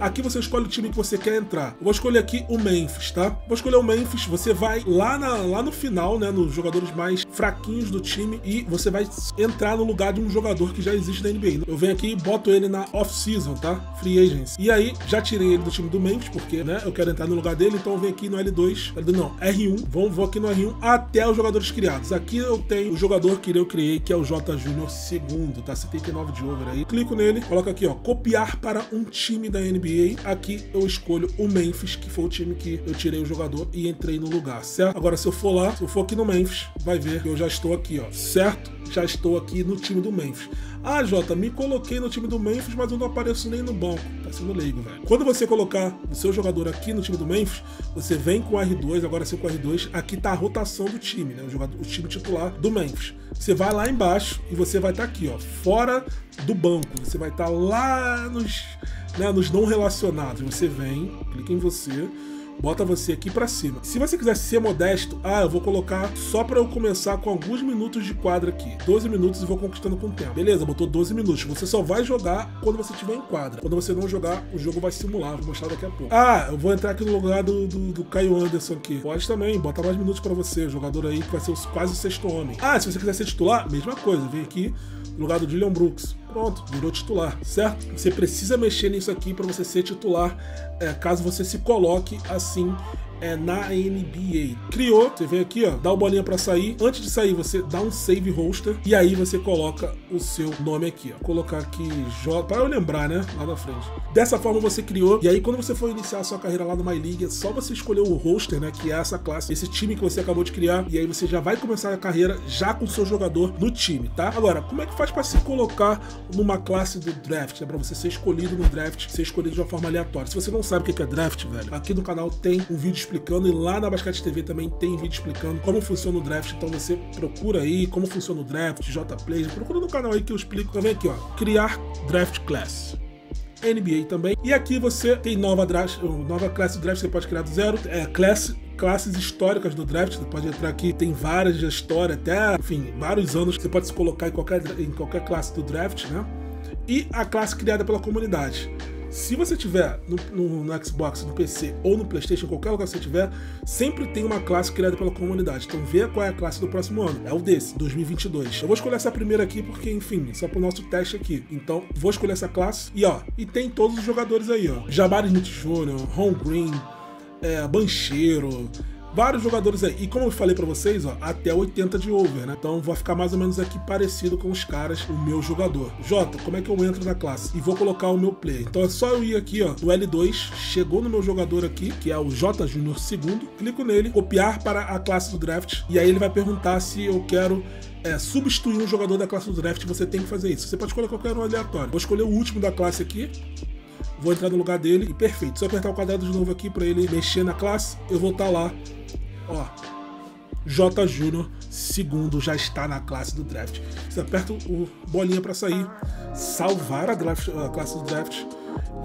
Aqui você escolhe o time que você quer entrar. Eu vou escolher aqui o Memphis, tá? Vou escolher o Memphis, você vai lá, na, lá no final, né? Nos jogadores mais fraquinhos do time e você vai entrar no lugar de um jogador que já existe na N B A. Eu venho aqui e boto ele na off-season, tá? Free Agents. E aí, já tirei ele do time do Memphis, porque, né? Eu quero entrar no lugar dele, então eu venho aqui no L dois, não, R um. Vou, vou aqui no R um até os jogadores criados. Aqui eu tenho o jogador que eu criei, que é o J Júnior segundo, tá? setenta e nove de over aí. Clico nele, coloco aqui, ó, copiar para um time da N B A. Aqui eu escolho o Memphis, que foi o time que eu tirei o jogador e entrei no lugar, certo? Agora se eu for lá, se eu for aqui no Memphis, vai ver que eu já estou aqui, ó, certo? Já estou aqui no time do Memphis. Ah, Jota, me coloquei no time do Memphis, mas eu não apareço nem no banco. Tá sendo leigo, velho. Quando você colocar o seu jogador aqui no time do Memphis, você vem com o R dois, agora sim com o R dois, aqui tá a rotação do time, né? O, jogador, o time titular do Memphis. Você vai lá embaixo e você vai estar tá aqui, ó, fora do banco. Você vai estar tá lá nos, né, nos não relacionados. Você vem, clica em você, bota você aqui pra cima. Se você quiser ser modesto, ah, eu vou colocar só pra eu começar com alguns minutos de quadra aqui. doze minutos e vou conquistando com o tempo. Beleza, botou doze minutos. Você só vai jogar quando você tiver em quadra. Quando você não jogar, o jogo vai simular. Vou mostrar daqui a pouco. Ah, eu vou entrar aqui no lugar do, do, do Caio Anderson aqui. Pode também, bota mais minutos pra você. Jogador aí que vai ser quase o sexto homem. Ah, se você quiser ser titular, mesma coisa. Vem aqui no lugar do Dylan Brooks. Pronto, virou titular, certo? Você precisa mexer nisso aqui para você ser titular, é, caso você se coloque assim é na N B A. Criou, você vem aqui, ó, dá o bolinha pra sair. Antes de sair, você dá um save roster e aí você coloca o seu nome aqui, ó. Vou colocar aqui J, pra eu lembrar, né? Lá na frente. Dessa forma você criou, e aí quando você for iniciar a sua carreira lá no MyLeague, é só você escolher o roster, né? Que é essa classe, esse time que você acabou de criar, e aí você já vai começar a carreira já com o seu jogador no time, tá? Agora, como é que faz pra se colocar numa classe do draft, né? Pra você ser escolhido no draft, ser escolhido de uma forma aleatória. Se você não sabe o que é draft, velho, aqui no canal tem um vídeo explicando, e lá na Basquete T V também tem vídeo explicando como funciona o draft, então você procura aí como funciona o draft, JPlayer, procura no canal aí que eu explico. Também aqui, ó, criar draft class. N B A também. E aqui você tem nova draft, nova classe de draft, você pode criar do zero, é, classe, classes históricas do draft, você pode entrar aqui, tem várias de história, até, enfim, vários anos, você pode se colocar em qualquer, em qualquer classe do draft, né? E a classe criada pela comunidade. Se você tiver no, no, no Xbox, no P C ou no PlayStation, qualquer lugar que você tiver, sempre tem uma classe criada pela comunidade. Então vê qual é a classe do próximo ano. É o desse, dois mil e vinte e dois. Eu vou escolher essa primeira aqui porque, enfim, é só pro nosso teste aqui. Então vou escolher essa classe e, ó, e tem todos os jogadores aí, ó. Jabari Smith Júnior, Ron Green, é, Bancheiro... Vários jogadores aí. E como eu falei pra vocês, ó, até oitenta de over, né? Então vai ficar mais ou menos aqui parecido com os caras, o meu jogador. Jota, como é que eu entro na classe? E vou colocar o meu player. Então é só eu ir aqui, ó, no L dois, chegou no meu jogador aqui, que é o J Júnior segundo, clico nele, copiar para a classe do draft, e aí ele vai perguntar se eu quero... é substituir um jogador da classe do draft, você tem que fazer isso. Você pode escolher qualquer um aleatório. Vou escolher o último da classe aqui. Vou entrar no lugar dele e perfeito. Se eu apertar o quadrado de novo aqui pra ele mexer na classe, eu vou estar lá, ó, J Júnior segundo já está na classe do draft. Você aperta o bolinha pra sair, salvar a, draft, a classe do draft,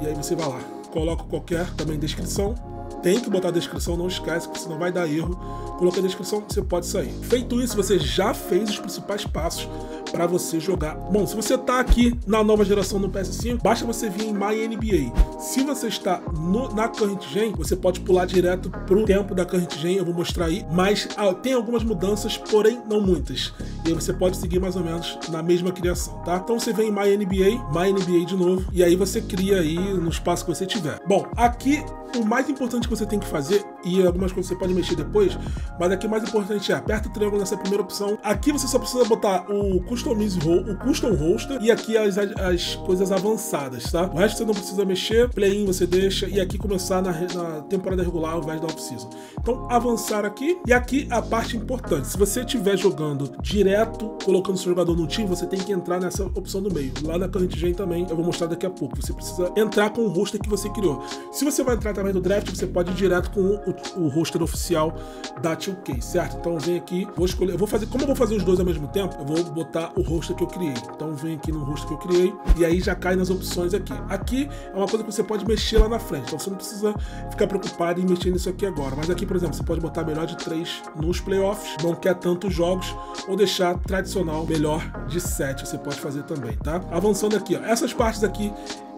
e aí você vai lá. Coloca qualquer, também descrição. Tem que botar a descrição, não esquece, porque senão vai dar erro. Coloca a descrição, você pode sair. Feito isso, você já fez os principais passos para você jogar. Bom, se você tá aqui na nova geração no P S cinco, basta você vir em My N B A. Se você está no, na Current Gen, você pode pular direto pro tempo da Current Gen, eu vou mostrar aí. Mas ah, tem algumas mudanças, porém não muitas. E aí você pode seguir mais ou menos na mesma criação, tá? Então você vem em My N B A, My N B A de novo, e aí você cria aí no espaço que você tiver. Bom, aqui o mais importante que você tem que fazer, e algumas coisas você pode mexer depois, mas aqui o mais importante é aperta o triângulo nessa primeira opção. Aqui você só precisa botar o Customize, o Custom Roster, e aqui as, as coisas avançadas, tá? O resto você não precisa mexer, play-in você deixa, e aqui começar na, na temporada regular ao invés da off-season. Então avançar aqui, e aqui a parte importante. Se você estiver jogando direto, colocando seu jogador no time, você tem que entrar nessa opção do meio. Lá na Current Gen também, eu vou mostrar daqui a pouco. Você precisa entrar com o roster que você criou. Se você vai entrar através do draft, você pode ir direto com o, o, o roster oficial da two K, certo? Então vem aqui, vou escolher, eu vou fazer, como eu vou fazer os dois ao mesmo tempo, eu vou botar o roster que eu criei. Então vem aqui no roster que eu criei, e aí já cai nas opções aqui. Aqui é uma coisa que você pode mexer lá na frente, então você não precisa ficar preocupado em mexer nisso aqui agora. Mas aqui, por exemplo, você pode botar melhor de três nos playoffs, não quer tantos jogos, ou deixar tradicional melhor de sete, você pode fazer também, tá? Avançando aqui, ó, essas partes aqui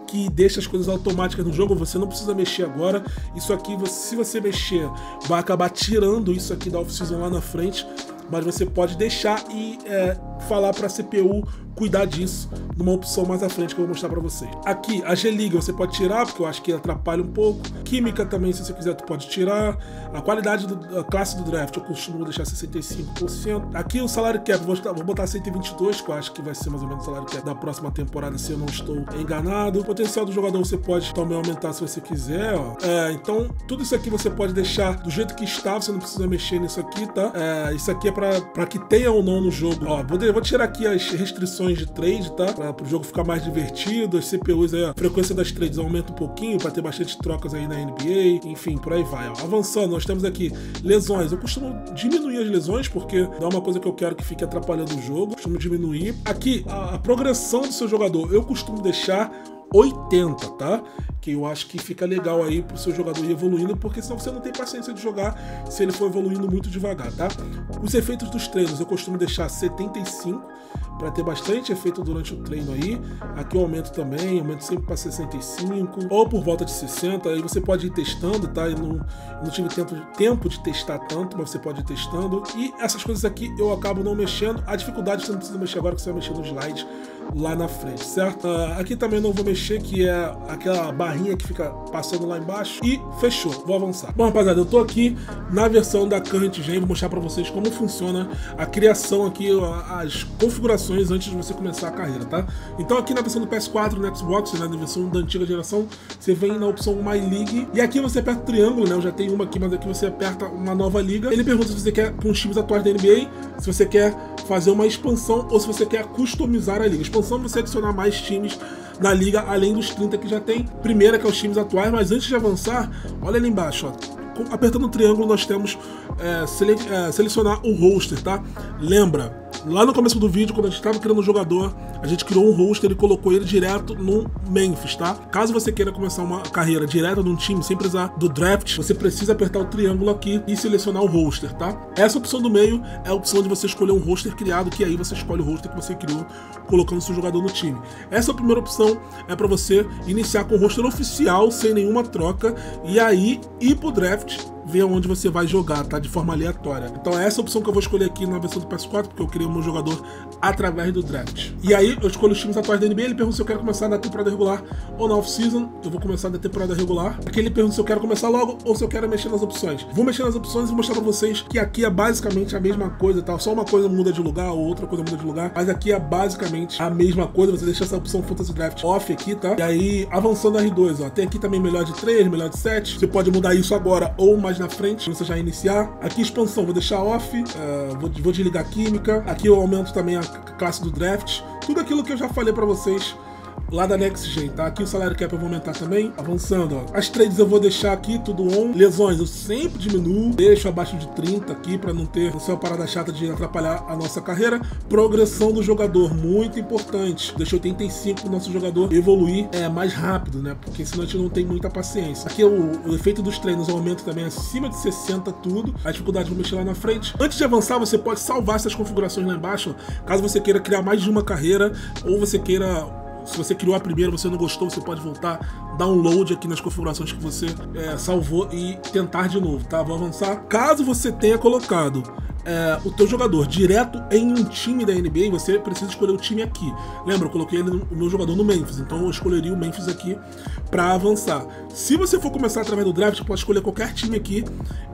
que deixa as coisas automáticas no jogo, você não precisa mexer agora. Isso aqui, se você mexer, vai acabar tirando isso aqui da off-season lá na frente, mas você pode deixar e é, falar para a C P U cuidar disso numa opção mais à frente que eu vou mostrar para vocês. Aqui, a G-League você pode tirar, porque eu acho que atrapalha um pouco. Química também, se você quiser, tu pode tirar. A qualidade da classe do draft, eu costumo deixar sessenta e cinco por cento. Aqui o salário cap, vou botar, vou botar cento e vinte e dois, que eu acho que vai ser mais ou menos o salário cap da próxima temporada, se eu não estou enganado. O potencial do jogador você pode também aumentar se você quiser, ó. É, então, tudo isso aqui você pode deixar do jeito que está, você não precisa mexer nisso aqui, tá? É, isso aqui é para que tenha ou não no jogo. Ó, vou, de, vou tirar aqui as restrições de trade, tá? Para o jogo ficar mais divertido. As C P Us aí, ó, a frequência das trades aumenta um pouquinho para ter bastante trocas aí na N B A. Enfim, por aí vai, ó. Avançando, nós temos aqui lesões. Eu costumo diminuir as lesões porque não é uma coisa que eu quero que fique atrapalhando o jogo. Eu costumo diminuir. Aqui, a, a progressão do seu jogador, eu costumo deixar oitenta, tá? Que eu acho que fica legal aí pro seu jogador ir evoluindo, porque senão você não tem paciência de jogar se ele for evoluindo muito devagar, tá? Os efeitos dos treinos eu costumo deixar setenta e cinco para ter bastante efeito durante o treino aí. Aqui eu aumento também, aumento sempre para sessenta e cinco ou por volta de sessenta, aí você pode ir testando, tá? Eu não, eu não tive tempo, tempo de testar tanto, mas você pode ir testando. E essas coisas aqui eu acabo não mexendo. A dificuldade você não precisa mexer agora, que você vai mexer no slide. lá na frente, certo? Uh, aqui também não vou mexer, que é aquela barrinha que fica passando lá embaixo. E fechou, vou avançar. Bom, rapaziada, eu tô aqui na versão da Current Gen, vou mostrar pra vocês como funciona a criação aqui, as configurações antes de você começar a carreira, tá? Então aqui na versão do P S quatro, no Xbox, né, na versão da antiga geração, você vem na opção MyLeague e aqui você aperta o triângulo, né? Eu já tenho uma aqui, mas aqui você aperta uma nova liga. Ele pergunta se você quer com os times atuais da N B A, se você quer fazer uma expansão ou se você quer customizar a liga. Expansão é você adicionar mais times na liga, além dos trinta que já tem. Primeira que é os times atuais, mas antes de avançar, olha ali embaixo, ó. Apertando o triângulo nós temos é, sele é, selecionar o roster, tá? Lembra, lá no começo do vídeo, quando a gente estava criando um jogador, a gente criou um roster e colocou ele direto no Memphis, tá? Caso você queira começar uma carreira direto num time, sem precisar do draft, você precisa apertar o triângulo aqui e selecionar o roster, tá? Essa opção do meio é a opção de você escolher um roster criado, que aí você escolhe o roster que você criou, colocando seu jogador no time. Essa primeira opção é para você iniciar com o roster oficial, sem nenhuma troca, e aí ir pro draft, ver onde você vai jogar, tá? De forma aleatória. Então é essa opção que eu vou escolher aqui na versão do P S quatro, porque eu criei o meu jogador através do draft. E aí eu escolho os times atuais da N B A, ele pergunta se eu quero começar na temporada regular ou na off-season. Eu vou começar na temporada regular. Aqui ele pergunta se eu quero começar logo ou se eu quero mexer nas opções. Vou mexer nas opções e vou mostrar pra vocês que aqui é basicamente a mesma coisa, tá? Só uma coisa muda de lugar ou outra coisa muda de lugar, mas aqui é basicamente a mesma coisa. Você deixa essa opção Fantasy Draft off aqui, tá? E aí, avançando R dois, ó, tem aqui também melhor de três, melhor de sete. Você pode mudar isso agora ou mais na frente, você já iniciar. Aqui expansão, vou deixar off, uh, vou, vou desligar química. Aqui eu aumento também a classe do draft. Tudo aquilo que eu já falei pra vocês lá da Next Gen, tá? Aqui o salário cap eu vou aumentar também. Avançando, ó. As trades eu vou deixar aqui, tudo on. Lesões eu sempre diminuo, deixo abaixo de trinta aqui pra não ter só uma parada chata de atrapalhar a nossa carreira. Progressão do jogador, muito importante. Deixa oitenta e cinco pro nosso jogador evoluir é, mais rápido, né? Porque senão a gente não tem muita paciência. Aqui o, o efeito dos treinos eu aumento também acima de sessenta tudo. A dificuldade eu vou mexer lá na frente. Antes de avançar, você pode salvar essas configurações lá embaixo, ó, caso você queira criar mais de uma carreira ou você queira... Se você criou a primeira, você não gostou, você pode voltar, download aqui nas configurações que você é, salvou e tentar de novo, tá? Vou avançar. Caso você tenha colocado é, o teu jogador direto em um time da N B A, você precisa escolher o time aqui. Lembra, eu coloquei ele, o meu jogador no Memphis, então eu escolheria o Memphis aqui para avançar. Se você for começar através do draft, pode escolher qualquer time aqui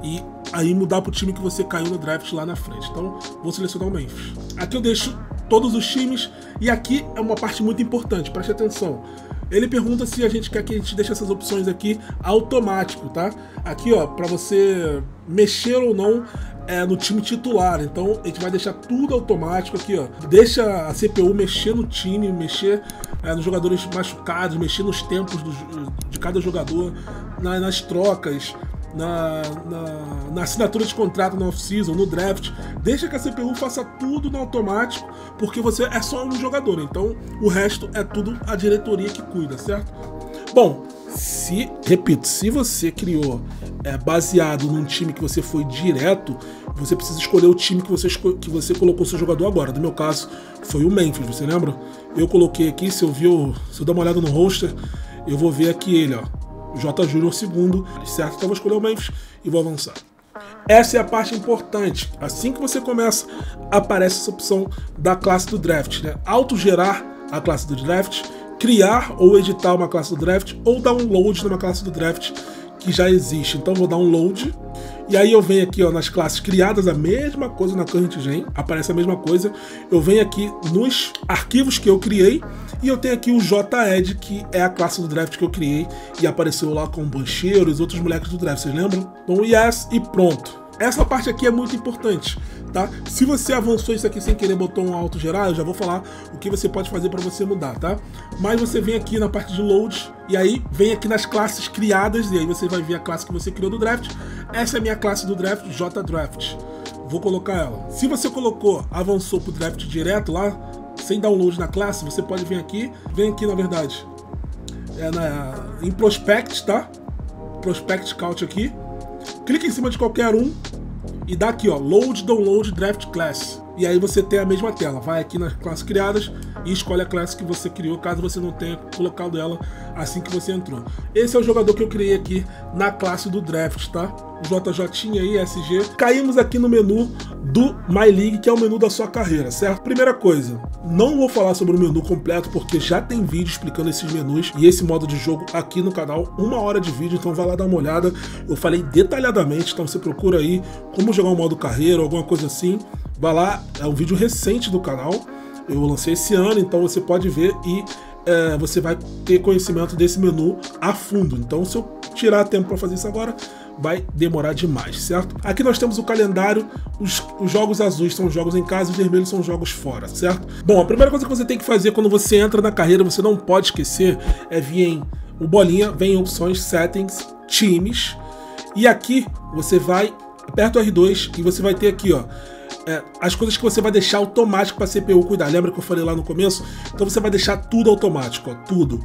e aí mudar pro time que você caiu no draft lá na frente. Então, vou selecionar o Memphis. Aqui eu deixo todos os times, e aqui é uma parte muito importante, preste atenção. Ele pergunta se a gente quer que a gente deixe essas opções aqui automático, tá? Aqui, ó, pra você mexer ou não é, no time titular, então a gente vai deixar tudo automático aqui, ó. Deixa a C P U mexer no time, mexer é, nos jogadores machucados, mexer nos tempos do, de cada jogador, na, nas trocas, Na, na, na assinatura de contrato, na off-season, no draft. Deixa que a C P U faça tudo no automático, porque você é só um jogador, então o resto é tudo a diretoria que cuida, certo? Bom, se, repito, se você criou é, baseado num time que você foi direto, você precisa escolher o time que você, que você colocou seu jogador agora. No meu caso, foi o Memphis, você lembra? Eu coloquei aqui, se eu, vi, se eu dar uma olhada no roster, eu vou ver aqui ele, ó. J. Júnior segundo, certo? Então vou escolher o Memphis e vou avançar. Essa é a parte importante. Assim que você começa, aparece essa opção da classe do draft, né? Autogerar a classe do draft, criar ou editar uma classe do draft, ou download numa classe do draft que já existe. Então vou dar um load. E aí eu venho aqui, ó, nas classes criadas, a mesma coisa na Current Gen, aparece a mesma coisa. Eu venho aqui nos arquivos que eu criei e eu tenho aqui o J E D, que é a classe do draft que eu criei e apareceu lá com o Bancheiro e os outros moleques do draft, vocês lembram? Então yes e pronto. Essa parte aqui é muito importante, tá? Se você avançou isso aqui sem querer, botou um auto gerar, eu já vou falar o que você pode fazer para você mudar, tá? Mas você vem aqui na parte de load e aí vem aqui nas classes criadas e aí você vai ver a classe que você criou do draft. Essa é a minha classe do draft, J Draft. Vou colocar ela. Se você colocou, avançou pro draft direto lá, sem download na classe, você pode vir aqui, vem aqui na verdade, é na, em Prospect, tá? Prospect Couch aqui. Clica em cima de qualquer um e dá aqui, ó, Load, Download, Draft Class. E aí você tem a mesma tela. Vai aqui nas classes criadas e escolhe a classe que você criou, caso você não tenha colocado ela assim que você entrou. Esse é o jogador que eu criei aqui na classe do draft, tá? O J J tinha aí, S G. Caímos aqui no menu do MyLeague, que é o menu da sua carreira, certo? Primeira coisa, não vou falar sobre o menu completo, porque já tem vídeo explicando esses menus e esse modo de jogo aqui no canal, uma hora de vídeo, então vai lá dar uma olhada. Eu falei detalhadamente, então você procura aí como jogar o modo carreira, alguma coisa assim, vai lá, é um vídeo recente do canal, eu lancei esse ano, então você pode ver e é, você vai ter conhecimento desse menu a fundo. Então se eu tirar tempo para fazer isso agora, vai demorar demais, certo? Aqui nós temos o calendário, os, os jogos azuis são jogos em casa, os vermelhos são jogos fora, certo? Bom, a primeira coisa que você tem que fazer quando você entra na carreira, você não pode esquecer, é vir em o bolinha, vem em opções, settings, times, e aqui você vai, aperta o R dois e você vai ter aqui, ó, é, as coisas que você vai deixar automático para a C P U cuidar. Lembra que eu falei lá no começo? Então você vai deixar tudo automático, ó, tudo.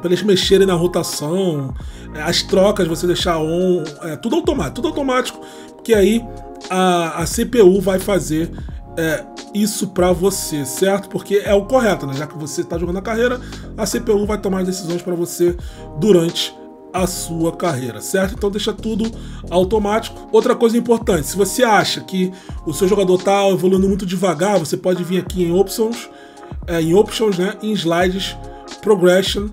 Para eles mexerem na rotação, é, as trocas você deixar on, é, tudo automático, tudo automático, que aí a, a C P U vai fazer é, isso para você, certo? Porque é o correto, né? Já que você está jogando a carreira, a C P U vai tomar as decisões para você durante a sua carreira, certo? Então deixa tudo automático. Outra coisa importante, se você acha que o seu jogador está evoluindo muito devagar, você pode vir aqui em Options, é, em Options, né? Em Slides, Progression,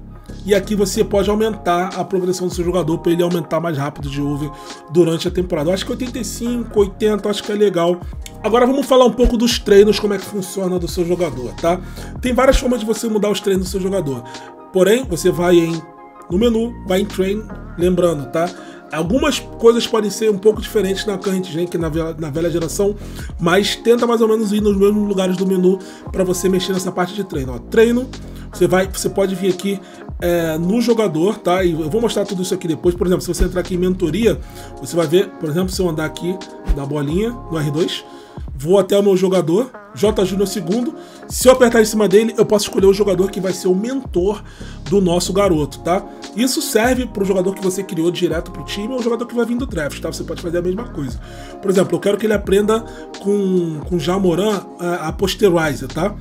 e aqui você pode aumentar a progressão do seu jogador para ele aumentar mais rápido de over durante a temporada. Eu acho que oitenta e cinco, oitenta, acho que é legal. Agora vamos falar um pouco dos treinos, como é que funciona do seu jogador, tá? Tem várias formas de você mudar os treinos do seu jogador, porém você vai em no menu, vai em Train, lembrando, tá? Algumas coisas podem ser um pouco diferentes na Current Gen, que na velha, na velha geração, mas tenta mais ou menos ir nos mesmos lugares do menu para você mexer nessa parte de treino. Ó, treino, você, vai, você pode vir aqui é, no jogador, tá? E eu vou mostrar tudo isso aqui depois. Por exemplo, se você entrar aqui em mentoria, você vai ver, por exemplo, se eu andar aqui na bolinha, no R dois, vou até o meu jogador, J. Júnior segundo. Se eu apertar em cima dele, eu posso escolher o jogador que vai ser o mentor do nosso garoto, tá? Isso serve para o jogador que você criou direto para o time ou o jogador que vai vir do draft, tá? Você pode fazer a mesma coisa. Por exemplo, eu quero que ele aprenda com, com Ja Morant a, a posterizer, tá?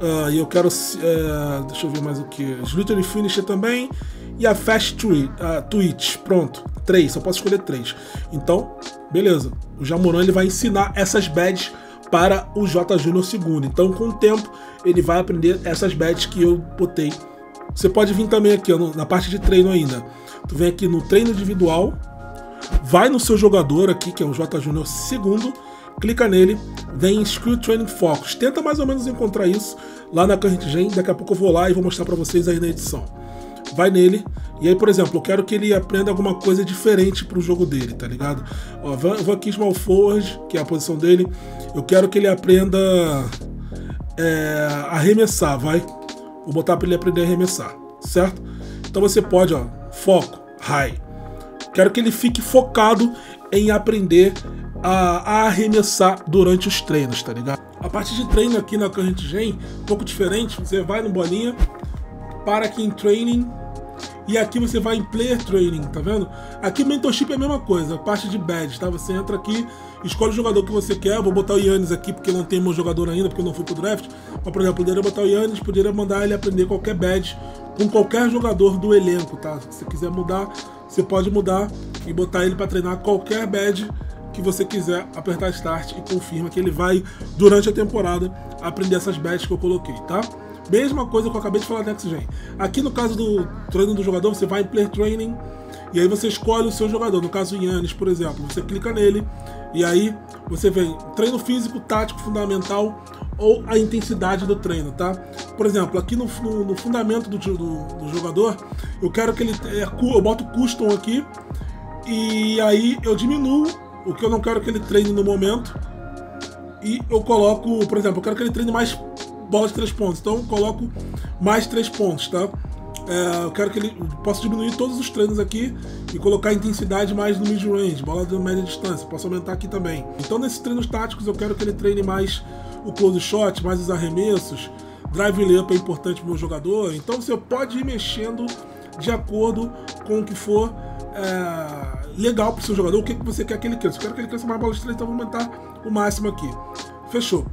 Uh, e eu quero... Uh, deixa eu ver mais o que... Slither Finisher também. E a Fast Twitch. Uh, twitch. Pronto. Três. Só posso escolher três. Então, beleza. O Ja Morant, ele vai ensinar essas badges para o J. Júnior segundo. Então, com o tempo, ele vai aprender essas badges que eu botei. Você pode vir também aqui, ó, na parte de treino ainda. Tu vem aqui no treino individual. Vai no seu jogador aqui, que é o J. Júnior segundo. Clica nele, vem em Skill Training Focus. Tenta mais ou menos encontrar isso lá na Current Gen. Daqui a pouco eu vou lá e vou mostrar para vocês aí na edição. Vai nele, e aí, por exemplo, eu quero que ele aprenda alguma coisa diferente pro jogo dele, tá ligado? Ó, vou aqui Small Forward, que é a posição dele. Eu quero que ele aprenda é, arremessar, vai. Vou botar para ele aprender a arremessar, certo? Então você pode, ó, foco, high. Quero que ele fique focado em aprender a arremessar durante os treinos, tá ligado? A parte de treino aqui na Current Gen, um pouco diferente, você vai no bolinha, para aqui em Training, e aqui você vai em Player Training, tá vendo? Aqui Mentorship é a mesma coisa, a parte de badge, tá? Você entra aqui, escolhe o jogador que você quer, eu vou botar o Yannis aqui porque não tem meu jogador ainda, porque eu não fui pro draft, mas, por exemplo, poderia botar o Yannis, poderia mandar ele aprender qualquer badge com qualquer jogador do elenco, tá? Se você quiser mudar, você pode mudar e botar ele para treinar qualquer badge que você quiser, apertar Start e confirma que ele vai, durante a temporada, aprender essas badges que eu coloquei, tá? Mesma coisa que eu acabei de falar da Next Gen. Aqui no caso do treino do jogador, você vai em Player Training e aí você escolhe o seu jogador. No caso do Yannis, por exemplo, você clica nele e aí você vem treino físico, tático, fundamental ou a intensidade do treino, tá? Por exemplo, aqui no, no, no fundamento do, do, do jogador, eu quero que ele... É, eu boto Custom aqui e aí eu diminuo o que eu não quero que ele treine no momento e eu coloco, por exemplo, eu quero que ele treine mais bola de três pontos, então eu coloco mais três pontos, tá? É, eu quero que ele... Posso diminuir todos os treinos aqui e colocar a intensidade mais no mid-range, bola de média distância, posso aumentar aqui também. Então nesses treinos táticos eu quero que ele treine mais o close shot, mais os arremessos, drive layup é importante pro meu jogador, então você pode ir mexendo de acordo com o que for é, legal pro seu jogador, o que você quer que ele cresça. Eu quero que ele cresça mais bola de três, então vou aumentar o máximo aqui. Fechou.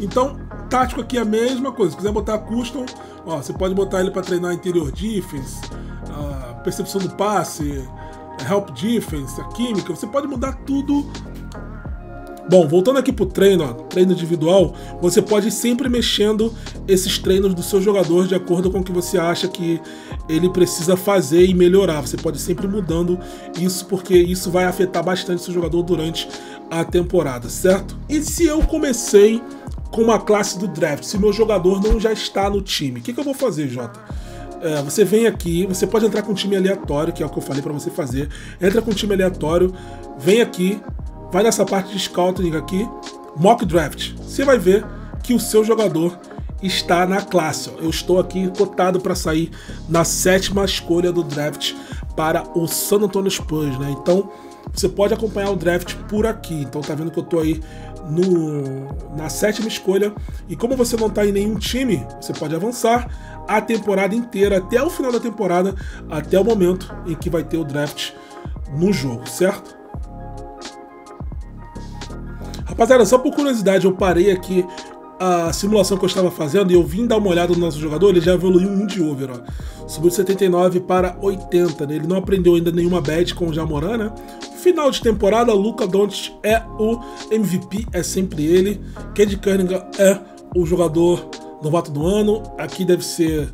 Então, tático aqui é a mesma coisa. Se quiser botar custom, ó, você pode botar ele para treinar interior defense, uh, percepção do passe, help defense, a química. Você pode mudar tudo Bom, voltando aqui pro treino, ó, treino individual, você pode ir sempre mexendo esses treinos do seu jogador de acordo com o que você acha que ele precisa fazer e melhorar. Você pode ir sempre mudando isso, porque isso vai afetar bastante o seu jogador durante a temporada, certo? E se eu comecei com uma classe do draft, se meu jogador não já está no time, o que, que eu vou fazer, Jota? É, você vem aqui, você pode entrar com um time aleatório, que é o que eu falei para você fazer. Entra com um time aleatório, vem aqui, vai nessa parte de scouting aqui, mock draft. Você vai ver que o seu jogador está na classe. Eu estou aqui cotado para sair na sétima escolha do draft para o San Antonio Spurs, né? Então você pode acompanhar o draft por aqui. Então tá vendo que eu tô aí no, na sétima escolha. E como você não tá em nenhum time, você pode avançar a temporada inteira, até o final da temporada, até o momento em que vai ter o draft no jogo, certo? Rapaziada, só por curiosidade, eu parei aqui a simulação que eu estava fazendo e eu vim dar uma olhada no nosso jogador. Ele já evoluiu um de over, ó. Subiu de setenta e nove para oitenta, né? Ele não aprendeu ainda nenhuma bad com o Ja Morant, né? Final de temporada, Luka Doncic é o M V P, é sempre ele. Cade Cunningham é o jogador novato do ano. Aqui deve ser,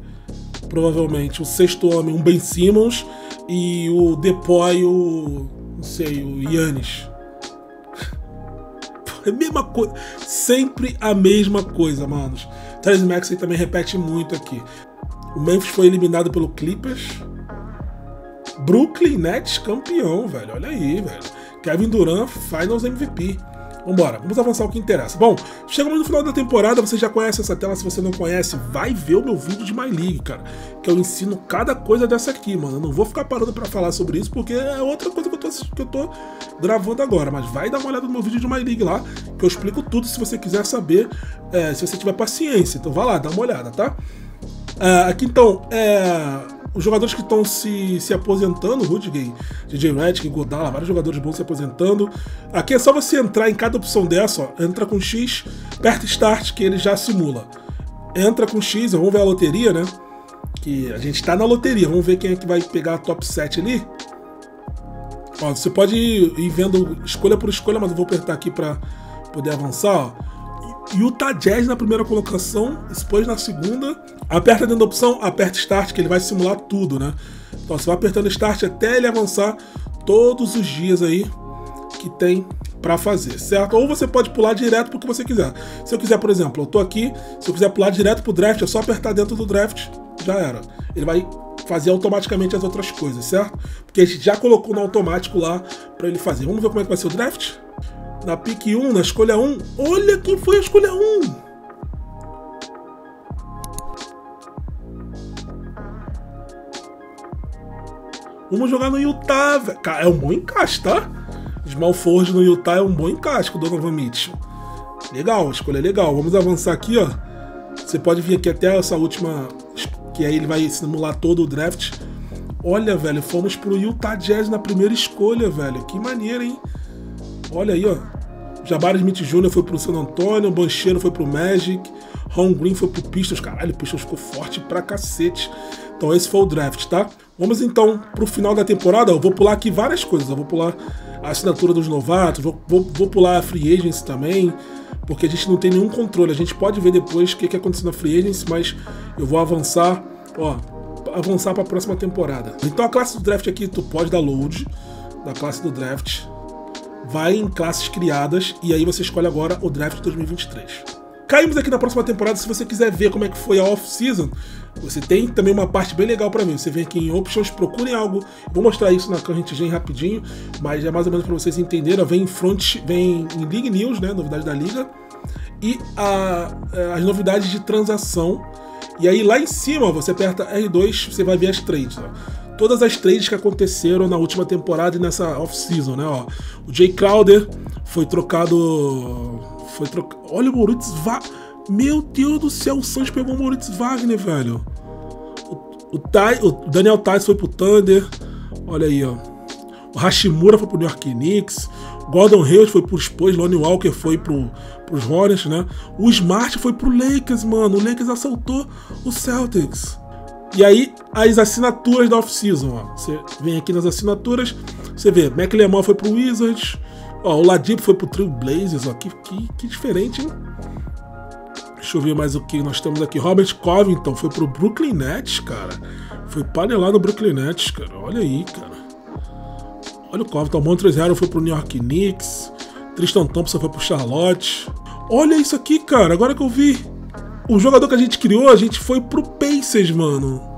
provavelmente, o sexto homem, um Ben Simmons. E o Depoy, o... não sei, o Yannis. É a mesma coisa, sempre a mesma coisa, manos. Terence Man também repete muito aqui. O Memphis foi eliminado pelo Clippers. Brooklyn Nets campeão, velho. Olha aí, velho. Kevin Durant, Finals M V P. Vambora, vamos avançar o que interessa. Bom, chegamos no final da temporada, você já conhece essa tela. Se você não conhece, vai ver o meu vídeo de MyLeague, cara, que eu ensino cada coisa dessa aqui, mano. Eu não vou ficar parando pra falar sobre isso, porque é outra coisa que eu tô, que eu tô gravando agora. Mas vai dar uma olhada no meu vídeo de MyLeague lá, que eu explico tudo, se você quiser saber, é, se você tiver paciência. Então vai lá, dá uma olhada, tá? É, aqui então, é... os jogadores que estão se, se aposentando, Rudiger, D J Redick, Godala, vários jogadores bons se aposentando. Aqui é só você entrar em cada opção dessa, ó. Entra com X, aperta Start, que ele já simula. Entra com X, ó, vamos ver a loteria, né? Que a gente tá na loteria, vamos ver quem é que vai pegar a top sete ali. Ó, você pode ir vendo escolha por escolha, mas eu vou apertar aqui para poder avançar, ó. Utah Jazz na primeira colocação, Spurs na segunda. Aperta dentro da opção, aperta Start, que ele vai simular tudo, né? Então você vai apertando Start até ele avançar todos os dias aí que tem pra fazer, certo? Ou você pode pular direto pro que você quiser. Se eu quiser, por exemplo, eu tô aqui, se eu quiser pular direto pro draft, é só apertar dentro do draft, já era. Ele vai fazer automaticamente as outras coisas, certo? Porque a gente já colocou no automático lá pra ele fazer. Vamos ver como é que vai ser o draft? Na pick um, na escolha um. Olha quem foi a escolha um! Vamos jogar no Utah, velho. É um bom encaixe, tá? Small Forge no Utah é um bom encaixe com o Donovan Mitchell. Legal, a escolha é legal. Vamos avançar aqui, ó. Você pode vir aqui até essa última, que aí ele vai simular todo o draft. Olha, velho, fomos pro Utah Jazz na primeira escolha, velho. Que maneiro, hein? Olha aí, ó. Jabari Smith Júnior foi pro San Antonio, Bancheiro foi pro Magic, Ron Green foi pro Pistons. Caralho, o Pistons ficou forte pra cacete. Então esse foi o draft, tá? Vamos então pro final da temporada. Eu vou pular aqui várias coisas. Eu vou pular a assinatura dos novatos, vou, vou, vou pular a free agency também, porque a gente não tem nenhum controle. A gente pode ver depois o que, que aconteceu na free agency, mas eu vou avançar, ó, avançar pra próxima temporada. Então a classe do draft aqui, tu pode dar load da classe do draft. Vai em classes criadas e aí você escolhe agora o draft de dois mil e vinte e três. Caímos aqui na próxima temporada. Se você quiser ver como é que foi a off-season, você tem também uma parte bem legal pra mim. Você vem aqui em Options, procurem algo. Vou mostrar isso na Current Gen rapidinho, mas é mais ou menos pra vocês entenderem. Vem em Front, vem em League News, né? Novidades da Liga. E a, as novidades de transação. E aí lá em cima você aperta R dois, você vai ver as trades, né? Todas as trades que aconteceram na última temporada e nessa off-season, né, ó. O Jay Crowder foi trocado... Foi trocado... Olha o Moritz Wagner. Meu Deus do céu, o Suns pegou o Moritz Wagner, velho. O, o, Ty, o Daniel Tice foi pro Thunder. Olha aí, ó. O Hashimura foi pro New York Knicks. Gordon Hayward foi pro Spurs. Lonnie Walker foi pro, pros Hornets, né. O Smart foi pro Lakers, mano. O Lakers assaltou o Celtics. E aí, as assinaturas da off-season, ó. Você vem aqui nas assinaturas, você vê, McLemore foi pro Wizards, Ó, o Ladipo foi pro Trail Blazers, ó, que, que, que diferente, hein? Deixa eu ver mais o que nós temos aqui. Robert Covington foi pro Brooklyn Nets, cara. Foi panelar no Brooklyn Nets, cara. Olha aí, cara. Olha o Covington. Montrezl Harrell foi pro New York Knicks. Tristan Thompson foi pro Charlotte. Olha isso aqui, cara. Agora que eu vi. O jogador que a gente criou, a gente foi pro Pacers, mano.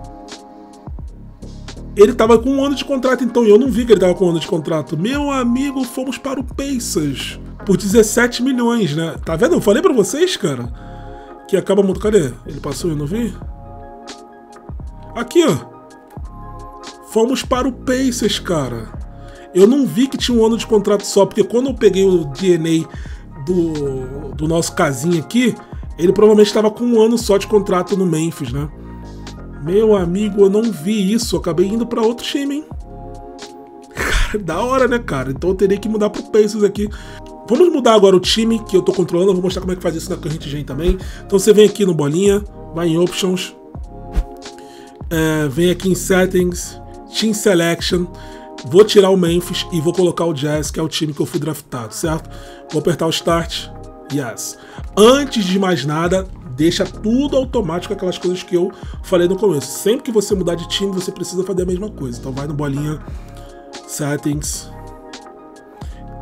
Ele tava com um ano de contrato, então. E eu não vi que ele tava com um ano de contrato. Meu amigo, fomos para o Pacers. Por dezessete milhões, né? Tá vendo? Eu falei pra vocês, cara. Que acaba muito... Cadê? Ele passou e eu não vi? Aqui, ó. Fomos para o Pacers, cara. Eu não vi que tinha um ano de contrato só, porque quando eu peguei o D N A do, do nosso casinho aqui, ele provavelmente estava com um ano só de contrato no Memphis, né? Meu amigo, eu não vi isso. Eu acabei indo para outro time, hein? Cara, da hora, né, cara? Então eu teria que mudar pro Pacers aqui. Vamos mudar agora o time que eu tô controlando. Eu vou mostrar como é que faz isso na Current Gen também. Então você vem aqui no Bolinha, vai em Options, é, vem aqui em Settings, Team Selection. Vou tirar o Memphis e vou colocar o Jazz, que é o time que eu fui draftado, certo? Vou apertar o Start. Yes. Antes de mais nada, deixa tudo automático, aquelas coisas que eu falei no começo. Sempre que você mudar de time, você precisa fazer a mesma coisa. Então vai no Bolinha, Settings,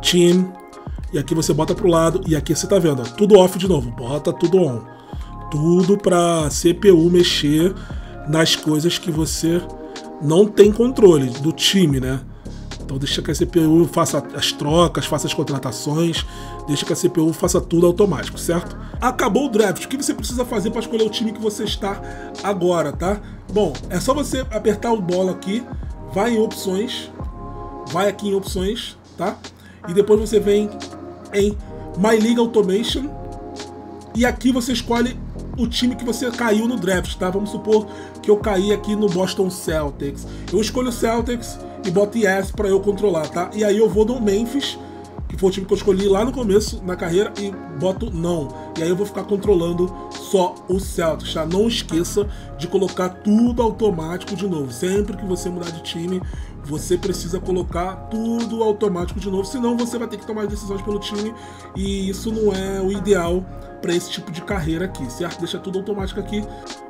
Team, e aqui você bota pro lado, e aqui você tá vendo, ó, tudo off de novo. Bota tudo on. Tudo pra C P U mexer nas coisas que você... não tem controle do time, né? Então deixa que a C P U faça as trocas, faça as contratações, deixa que a C P U faça tudo automático, certo? Acabou o draft. O que você precisa fazer para escolher o time que você está agora, tá? Bom, é só você apertar o bola aqui, vai em opções, vai aqui em opções, tá? E depois você vem em MyLeague Automation e aqui você escolhe o time que você caiu no draft, tá? Vamos supor que eu caí aqui no Boston Celtics. Eu escolho o Celtics e boto Yes para eu controlar, tá? E aí eu vou no Memphis, que foi o time que eu escolhi lá no começo, na carreira, e boto Não. E aí eu vou ficar controlando só o Celtics, tá? Não esqueça de colocar tudo automático de novo. Sempre que você mudar de time, você precisa colocar tudo automático de novo, senão você vai ter que tomar decisões pelo time e isso não é o ideal para esse tipo de carreira aqui, certo? Deixa tudo automático aqui.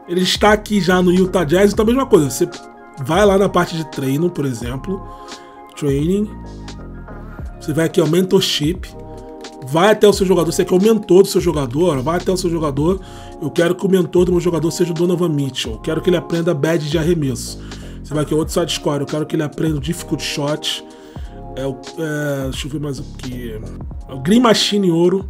Ele está aqui já no Utah Jazz, então a mesma coisa, você vai lá na parte de treino, por exemplo, training, você vai aqui, ó, mentorship, vai até o seu jogador, você quer o mentor do seu jogador, ó, vai até o seu jogador, eu quero que o mentor do meu jogador seja o Donovan Mitchell, eu quero que ele aprenda badge de arremesso. Você vai aqui, outro side score, eu quero que ele aprenda o difficult shot, é, é, deixa eu ver mais o que, é o green machine ouro,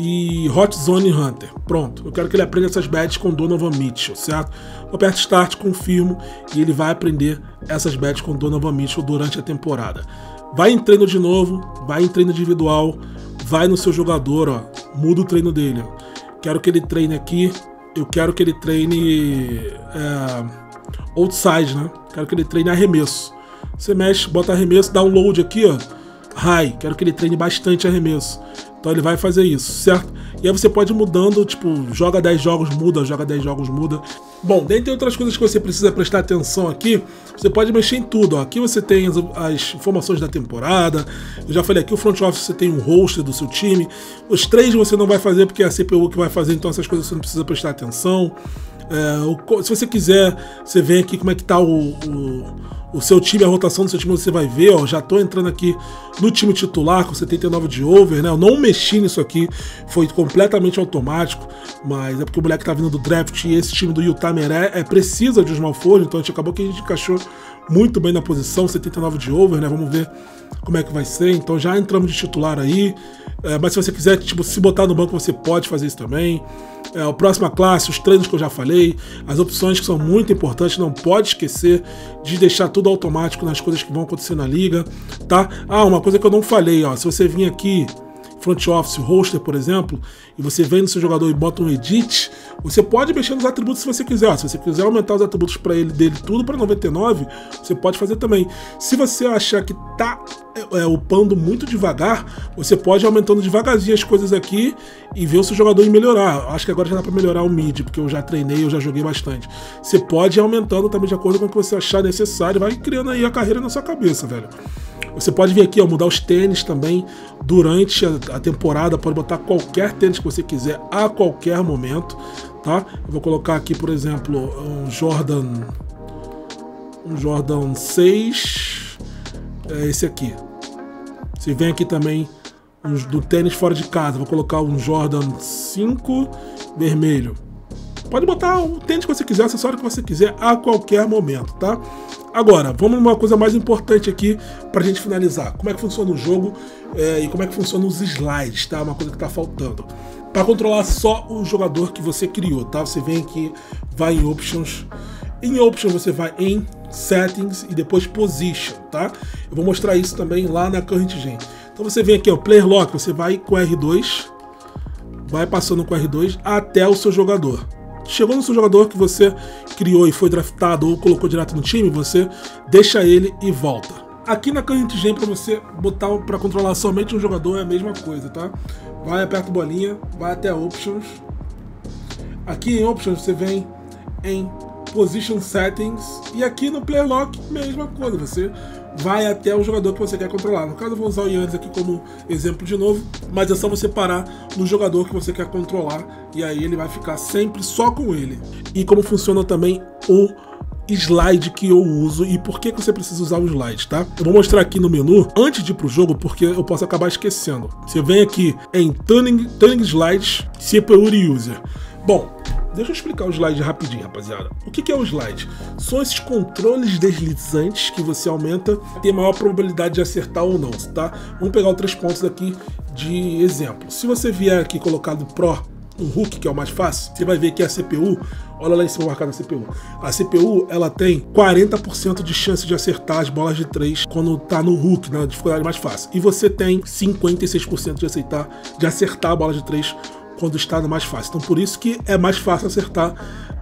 e Hot Zone Hunter. Pronto, eu quero que ele aprenda essas badges com Donovan Mitchell, certo? Eu aperto Start, confirmo, e ele vai aprender essas badges com Donovan Mitchell durante a temporada. Vai em treino de novo, vai em treino individual, vai no seu jogador, ó, muda o treino dele. Ó. Quero que ele treine aqui, eu quero que ele treine é, outside, né? Quero que ele treine arremesso. Você mexe, bota arremesso, dá um load aqui, ó, high, quero que ele treine bastante arremesso. Então ele vai fazer isso, certo? E aí você pode ir mudando, tipo, joga dez jogos, muda, joga dez jogos, muda. Bom, dentre outras coisas que você precisa prestar atenção aqui, você pode mexer em tudo, ó. Aqui você tem as, as informações da temporada, eu já falei aqui, o front office você tem um roster do seu time, os três você não vai fazer porque é a C P U que vai fazer, então essas coisas você não precisa prestar atenção. É, o, se você quiser, você vem aqui como é que tá o... o O seu time, a rotação do seu time, você vai ver, ó, já tô entrando aqui no time titular com setenta e nove de over, né? Eu não mexi nisso aqui, foi completamente automático, mas é porque o moleque tá vindo do draft e esse time do Utah Meré é, precisa de um Smallforge, então a gente acabou que a gente encaixou muito bem na posição, setenta e nove de over, né? Vamos ver como é que vai ser, então já entramos de titular aí, é, mas se você quiser, tipo, se botar no banco, você pode fazer isso também. É, a próxima classe, os treinos que eu já falei, as opções que são muito importantes, não pode esquecer de deixar tudo automático nas coisas que vão acontecer na liga, tá? Ah, uma coisa que eu não falei, ó, se você vir aqui, front office, roster, por exemplo, e você vem no seu jogador e bota um edit, você pode mexer nos atributos se você quiser, ó, se você quiser aumentar os atributos para ele dele tudo para noventa e nove, você pode fazer também. Se você achar que tá É, é, upando muito devagar, você pode ir aumentando devagarzinho as coisas aqui e ver o seu jogador ir melhorar. Acho que agora já dá para melhorar o mid, porque eu já treinei, eu já joguei bastante. Você pode ir aumentando também de acordo com o que você achar necessário, vai criando aí a carreira na sua cabeça, velho. Você pode vir aqui, ó, mudar os tênis também durante a temporada, pode botar qualquer tênis que você quiser a qualquer momento, tá? Eu vou colocar aqui, por exemplo, um Jordan, um Jordan seis, é esse aqui. Você vem aqui também uns do tênis fora de casa, vou colocar um Jordan cinco vermelho. Pode botar o tênis que você quiser, o acessório que você quiser a qualquer momento, tá? Agora, vamos numa coisa mais importante aqui pra gente finalizar. Como é que funciona o jogo é, e como é que funciona os slides, tá? Uma coisa que tá faltando. Pra controlar só o jogador que você criou, tá? Você vem aqui, vai em Options. Em Options você vai em Settings e depois Position, tá? Eu vou mostrar isso também lá na Current Gen. Então você vem aqui, ó, Player Lock, você vai com R dois, vai passando com R dois até o seu jogador. Chegou no seu jogador que você criou e foi draftado ou colocou direto no time, você deixa ele e volta. Aqui na Current Gen, para você botar para controlar somente um jogador é a mesma coisa, tá? Vai, aperta a bolinha, vai até Options. Aqui em Options você vem em Position Settings e aqui no Player Lock, mesma coisa, você vai até o jogador que você quer controlar. No caso eu vou usar o Yannis aqui como exemplo de novo, mas é só você parar no jogador que você quer controlar e aí ele vai ficar sempre só com ele. E como funciona também o slide que eu uso e por que, que você precisa usar o slide, tá? Eu vou mostrar aqui no menu, antes de ir pro jogo, porque eu posso acabar esquecendo. Você vem aqui em Tuning, Tuning Slides, C P U e User. Bom, deixa eu explicar o slide rapidinho, rapaziada. O que é o slide? São esses controles deslizantes que você aumenta, tem maior probabilidade de acertar ou não, tá? Vamos pegar os três pontos aqui de exemplo. Se você vier aqui colocar no Pro, no Hook, que é o mais fácil, você vai ver que a C P U, olha lá em cima marcado a C P U. A C P U, ela tem quarenta por cento de chance de acertar as bolas de três quando tá no Hook, na dificuldade mais fácil. E você tem cinquenta e seis por cento de, aceitar, de acertar a bola de três quando está mais fácil. Então por isso que é mais fácil acertar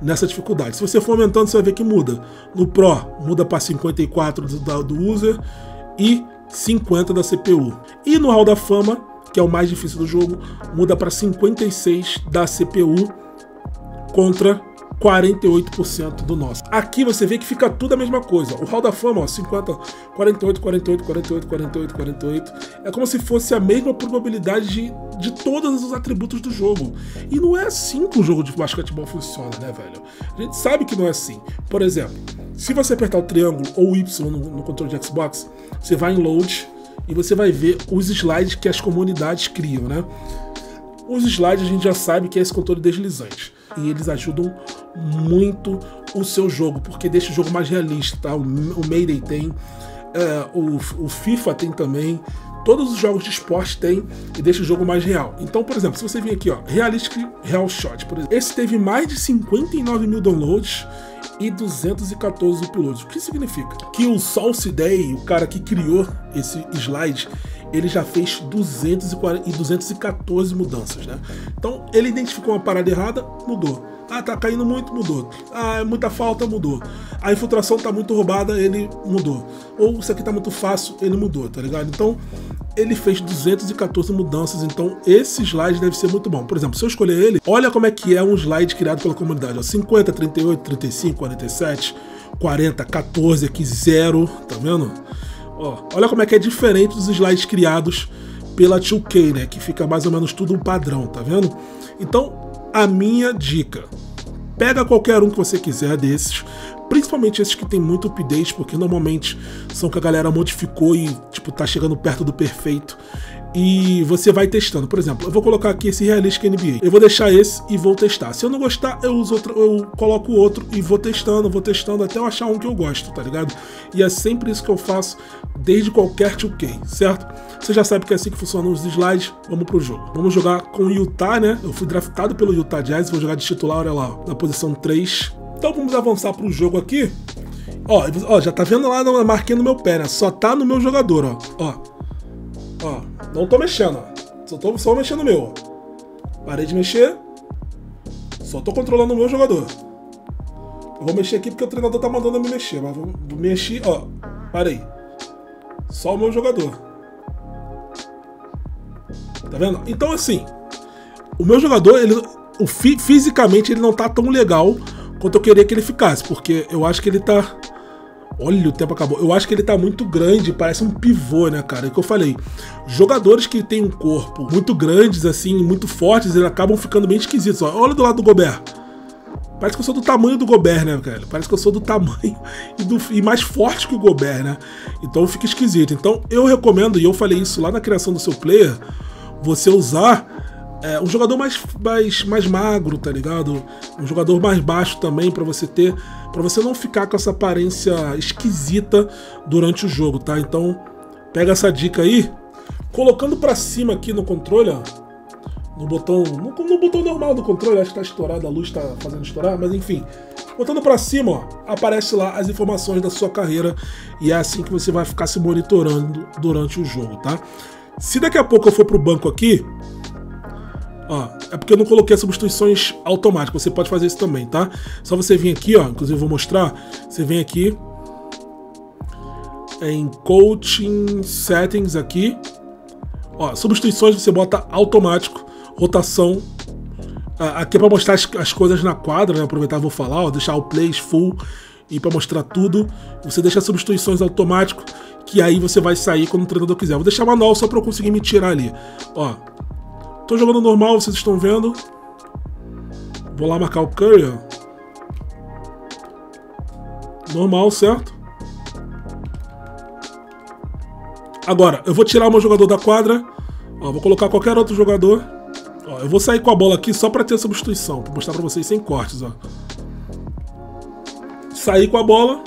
nessa dificuldade. Se você for aumentando, você vai ver que muda. No Pro, muda para cinquenta e quatro do, do User e cinquenta da C P U. E no Hall da Fama, que é o mais difícil do jogo, muda para cinquenta e seis da C P U contra quarenta e oito por cento do nosso. Aqui você vê que fica tudo a mesma coisa. O Hall da Fama, ó, cinquenta, quarenta e oito, quarenta e oito, quarenta e oito, quarenta e oito, quarenta e oito. É como se fosse a mesma probabilidade de, de todos os atributos do jogo. E não é assim que o jogo de basquetebol funciona, né, velho? A gente sabe que não é assim. Por exemplo, se você apertar o triângulo ou o Y no, no controle de Xbox, você vai em Load e você vai ver os slides que as comunidades criam, né? Os slides a gente já sabe que é esse controle deslizante. E eles ajudam muito o seu jogo, porque deixa o jogo mais realista, tá? O Mayday tem, é, o, o FIFA tem também, todos os jogos de esporte tem e deixa o jogo mais real. Então, por exemplo, se você vir aqui, ó, Realistic Real Shot, por exemplo, esse teve mais de cinquenta e nove mil downloads e duzentos e quatorze uploads. O que significa? Que o Salsi Day, o cara que criou esse slide, ele já fez duzentos e quarenta e duzentos e quatorze mudanças, né? Então, ele identificou uma parada errada, mudou. Ah, tá caindo muito, mudou. Ah, é muita falta, mudou. A infiltração tá muito roubada, ele mudou. Ou isso aqui tá muito fácil, ele mudou, tá ligado? Então, ele fez duzentas e quatorze mudanças, então esse slide deve ser muito bom. Por exemplo, se eu escolher ele, olha como é que é um slide criado pela comunidade. Ó, cinquenta, trinta e oito, trinta e cinco, quarenta e sete, quarenta, quatorze, aqui zero, tá vendo? Ó, olha como é que é diferente dos slides criados pela dois K, né? Que fica mais ou menos tudo um padrão, tá vendo? Então, a minha dica, pega qualquer um que você quiser desses, principalmente esses que tem muito update, porque normalmente são que a galera modificou e, tipo, tá chegando perto do perfeito. E você vai testando. Por exemplo, eu vou colocar aqui esse Realistic N B A. Eu vou deixar esse e vou testar. Se eu não gostar, eu uso outro, eu coloco outro e vou testando, vou testando até eu achar um que eu gosto, tá ligado? E é sempre isso que eu faço desde qualquer two K, certo? Você já sabe que é assim que funcionam os slides. Vamos pro jogo. Vamos jogar com o Utah, né? Eu fui draftado pelo Utah Jazz, vou jogar de titular, olha lá, na posição três. Então vamos avançar pro jogo aqui. Ó, ó, já tá vendo lá na marquinha no meu pé, né? Só tá no meu jogador, ó. Ó. Ó, não tô mexendo, ó. Só tô só mexendo o meu. Parei de mexer. Só tô controlando o meu jogador. Eu vou mexer aqui porque o treinador tá mandando eu me mexer. Mas vou mexer, ó. Parei. Só o meu jogador. Tá vendo? Então, assim, o meu jogador, ele, o, fisicamente, ele não tá tão legal quanto eu queria que ele ficasse. Porque eu acho que ele tá Olha, o tempo acabou. Eu acho que ele tá muito grande, parece um pivô, né, cara? É o que eu falei. Jogadores que têm um corpo muito grandes, assim, muito fortes, eles acabam ficando bem esquisitos. Ó. Olha do lado do Gobert. Parece que eu sou do tamanho do Gobert, né, cara? Parece que eu sou do tamanho e, do, e mais forte que o Gobert, né? Então fica esquisito. Então eu recomendo, e eu falei isso lá na criação do seu player, você usar... É, um jogador mais, mais, mais magro, tá ligado? Um jogador mais baixo também, pra você ter... Pra você não ficar com essa aparência esquisita durante o jogo, tá? Então, pega essa dica aí. Colocando pra cima aqui no controle, ó. No botão... No, no botão normal do controle, acho que tá estourado, a luz tá fazendo estourar, mas enfim. Botando pra cima, ó, aparece lá as informações da sua carreira. E é assim que você vai ficar se monitorando durante o jogo, tá? Se daqui a pouco eu for pro banco aqui... Ó, é porque eu não coloquei as substituições automáticas, você pode fazer isso também, tá? Só você vir aqui, ó, inclusive eu vou mostrar, você vem aqui em Coaching Settings aqui, ó, substituições você bota automático, rotação, aqui é pra mostrar as, as coisas na quadra, né? Aproveitar, vou falar, ó, deixar o plays full e pra mostrar tudo, você deixa as substituições automático, que aí você vai sair quando o treinador quiser. Vou deixar manual só pra eu conseguir me tirar ali, ó. Tô jogando normal, vocês estão vendo. Vou lá marcar o Curry, ó. Normal, certo? Agora, eu vou tirar o meu jogador da quadra. Ó, vou colocar qualquer outro jogador. Ó, eu vou sair com a bola aqui só pra ter a substituição. Pra mostrar pra vocês sem cortes, ó. Saí com a bola.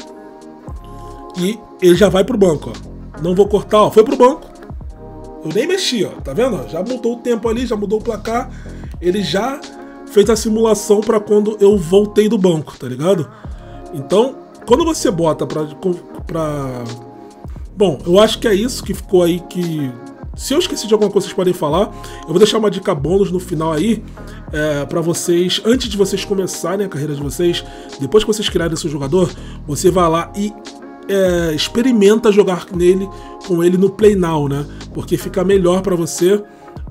E ele já vai pro banco, ó. Não vou cortar, ó. Foi pro banco. Eu nem mexi, ó, tá vendo? Já mudou o tempo ali, já mudou o placar. Ele já fez a simulação pra quando eu voltei do banco, tá ligado? Então, quando você bota pra... pra... Bom, eu acho que é isso que ficou aí que... Se eu esqueci de alguma coisa, vocês podem falar. Eu vou deixar uma dica bônus no final aí, é, pra vocês, antes de vocês começarem a carreira de vocês, depois que vocês criarem seu jogador, você vai lá e... É, experimenta jogar nele, com ele no Play Now, né? Porque fica melhor pra você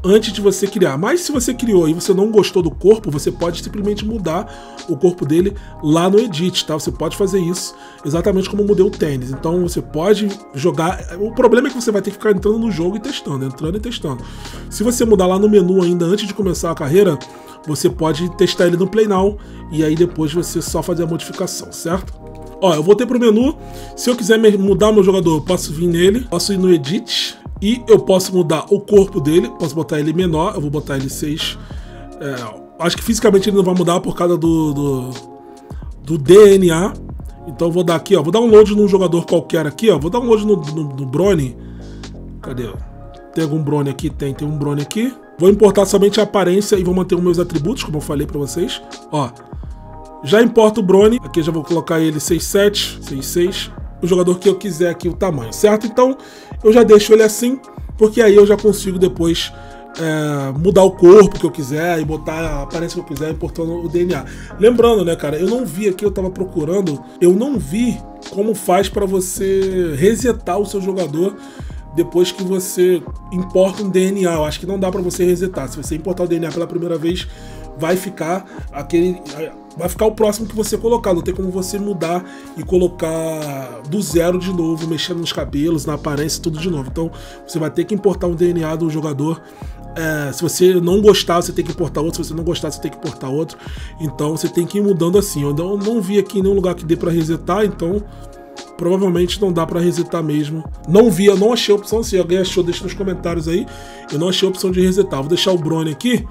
antes de você criar. Mas se você criou e você não gostou do corpo, você pode simplesmente mudar o corpo dele lá no Edit, tá? Você pode fazer isso exatamente como mudei o tênis. Então você pode jogar... O problema é que você vai ter que ficar entrando no jogo e testando, entrando e testando. Se você mudar lá no menu ainda antes de começar a carreira, você pode testar ele no Play Now e aí depois você só fazer a modificação, certo? Ó, eu voltei pro menu, se eu quiser mudar meu jogador, eu posso vir nele, posso ir no Edit, e eu posso mudar o corpo dele, posso botar ele menor, eu vou botar ele seis, é, acho que fisicamente ele não vai mudar por causa do, do, do D N A, então eu vou dar aqui, ó, vou dar um load num jogador qualquer aqui, ó, vou dar um load no, no, no Bronny, cadê, tem algum Bronny aqui? Tem, tem um Bronny aqui, vou importar somente a aparência e vou manter os meus atributos, como eu falei pra vocês, ó. Já importa o Bronny, aqui eu já vou colocar ele seis sete, seis seis, o jogador que eu quiser aqui o tamanho, certo? Então eu já deixo ele assim, porque aí eu já consigo depois é, mudar o corpo que eu quiser e botar a aparência que eu quiser, importando o D N A. Lembrando, né, cara, eu não vi aqui, eu tava procurando, eu não vi como faz pra você resetar o seu jogador depois que você importa um D N A. Eu acho que não dá pra você resetar, se você importar o D N A pela primeira vez, vai ficar aquele... Vai ficar o próximo que você colocar, não tem como você mudar e colocar do zero de novo, mexendo nos cabelos, na aparência, tudo de novo. Então, você vai ter que importar um D N A do jogador. É, se você não gostar, você tem que importar outro. Se você não gostar, você tem que importar outro. Então, você tem que ir mudando assim. Eu não, não vi aqui em nenhum lugar que dê pra resetar, então... Provavelmente não dá pra resetar mesmo. Não vi, eu não achei a opção. Se alguém achou, deixa nos comentários aí. Eu não achei a opção de resetar. Vou deixar o Bronny aqui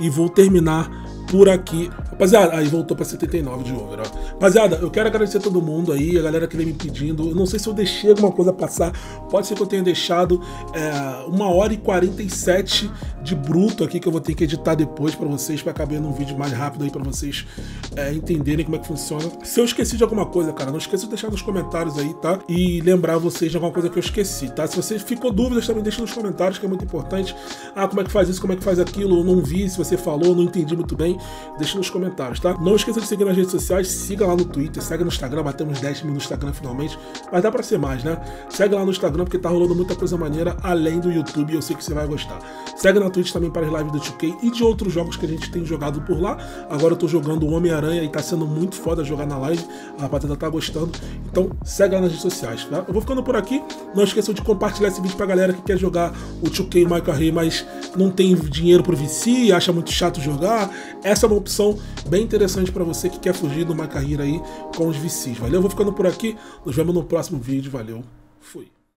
e vou terminar por aqui. Rapaziada, aí voltou pra setenta e nove de over, ó. Rapaziada, eu quero agradecer a todo mundo aí, a galera que vem me pedindo. Eu não sei se eu deixei alguma coisa passar, pode ser que eu tenha deixado é, uma hora e quarenta e sete de bruto aqui, que eu vou ter que editar depois pra vocês, pra acabar num vídeo mais rápido aí, pra vocês é, entenderem como é que funciona. Se eu esqueci de alguma coisa, cara, não esqueça de deixar nos comentários aí, tá? E lembrar vocês de alguma coisa que eu esqueci, tá? Se você ficou dúvidas, também deixa nos comentários, que é muito importante. Ah, como é que faz isso, como é que faz aquilo, eu não vi, se você falou, não entendi muito bem. deixa nos comentários, tá? Não esqueça de seguir nas redes sociais, siga lá no Twitter, segue no Instagram, batemos dez mil no Instagram finalmente, mas dá pra ser mais, né? Segue lá no Instagram porque tá rolando muita coisa maneira além do YouTube e eu sei que você vai gostar. Segue na Twitch também para as lives do two K e de outros jogos que a gente tem jogado por lá. Agora eu tô jogando o Homem-Aranha e tá sendo muito foda jogar na live, a rapaziada tá gostando, então segue lá nas redes sociais, tá? Eu vou ficando por aqui, não esqueçam de compartilhar esse vídeo pra galera que quer jogar o two K MyCareer, mas não tem dinheiro pro V C, acha muito chato jogar. Essa é uma opção bem interessante pra você que quer fugir do MyCareer aí com os V Cs, valeu? Eu vou ficando por aqui, nos vemos no próximo vídeo, valeu, fui!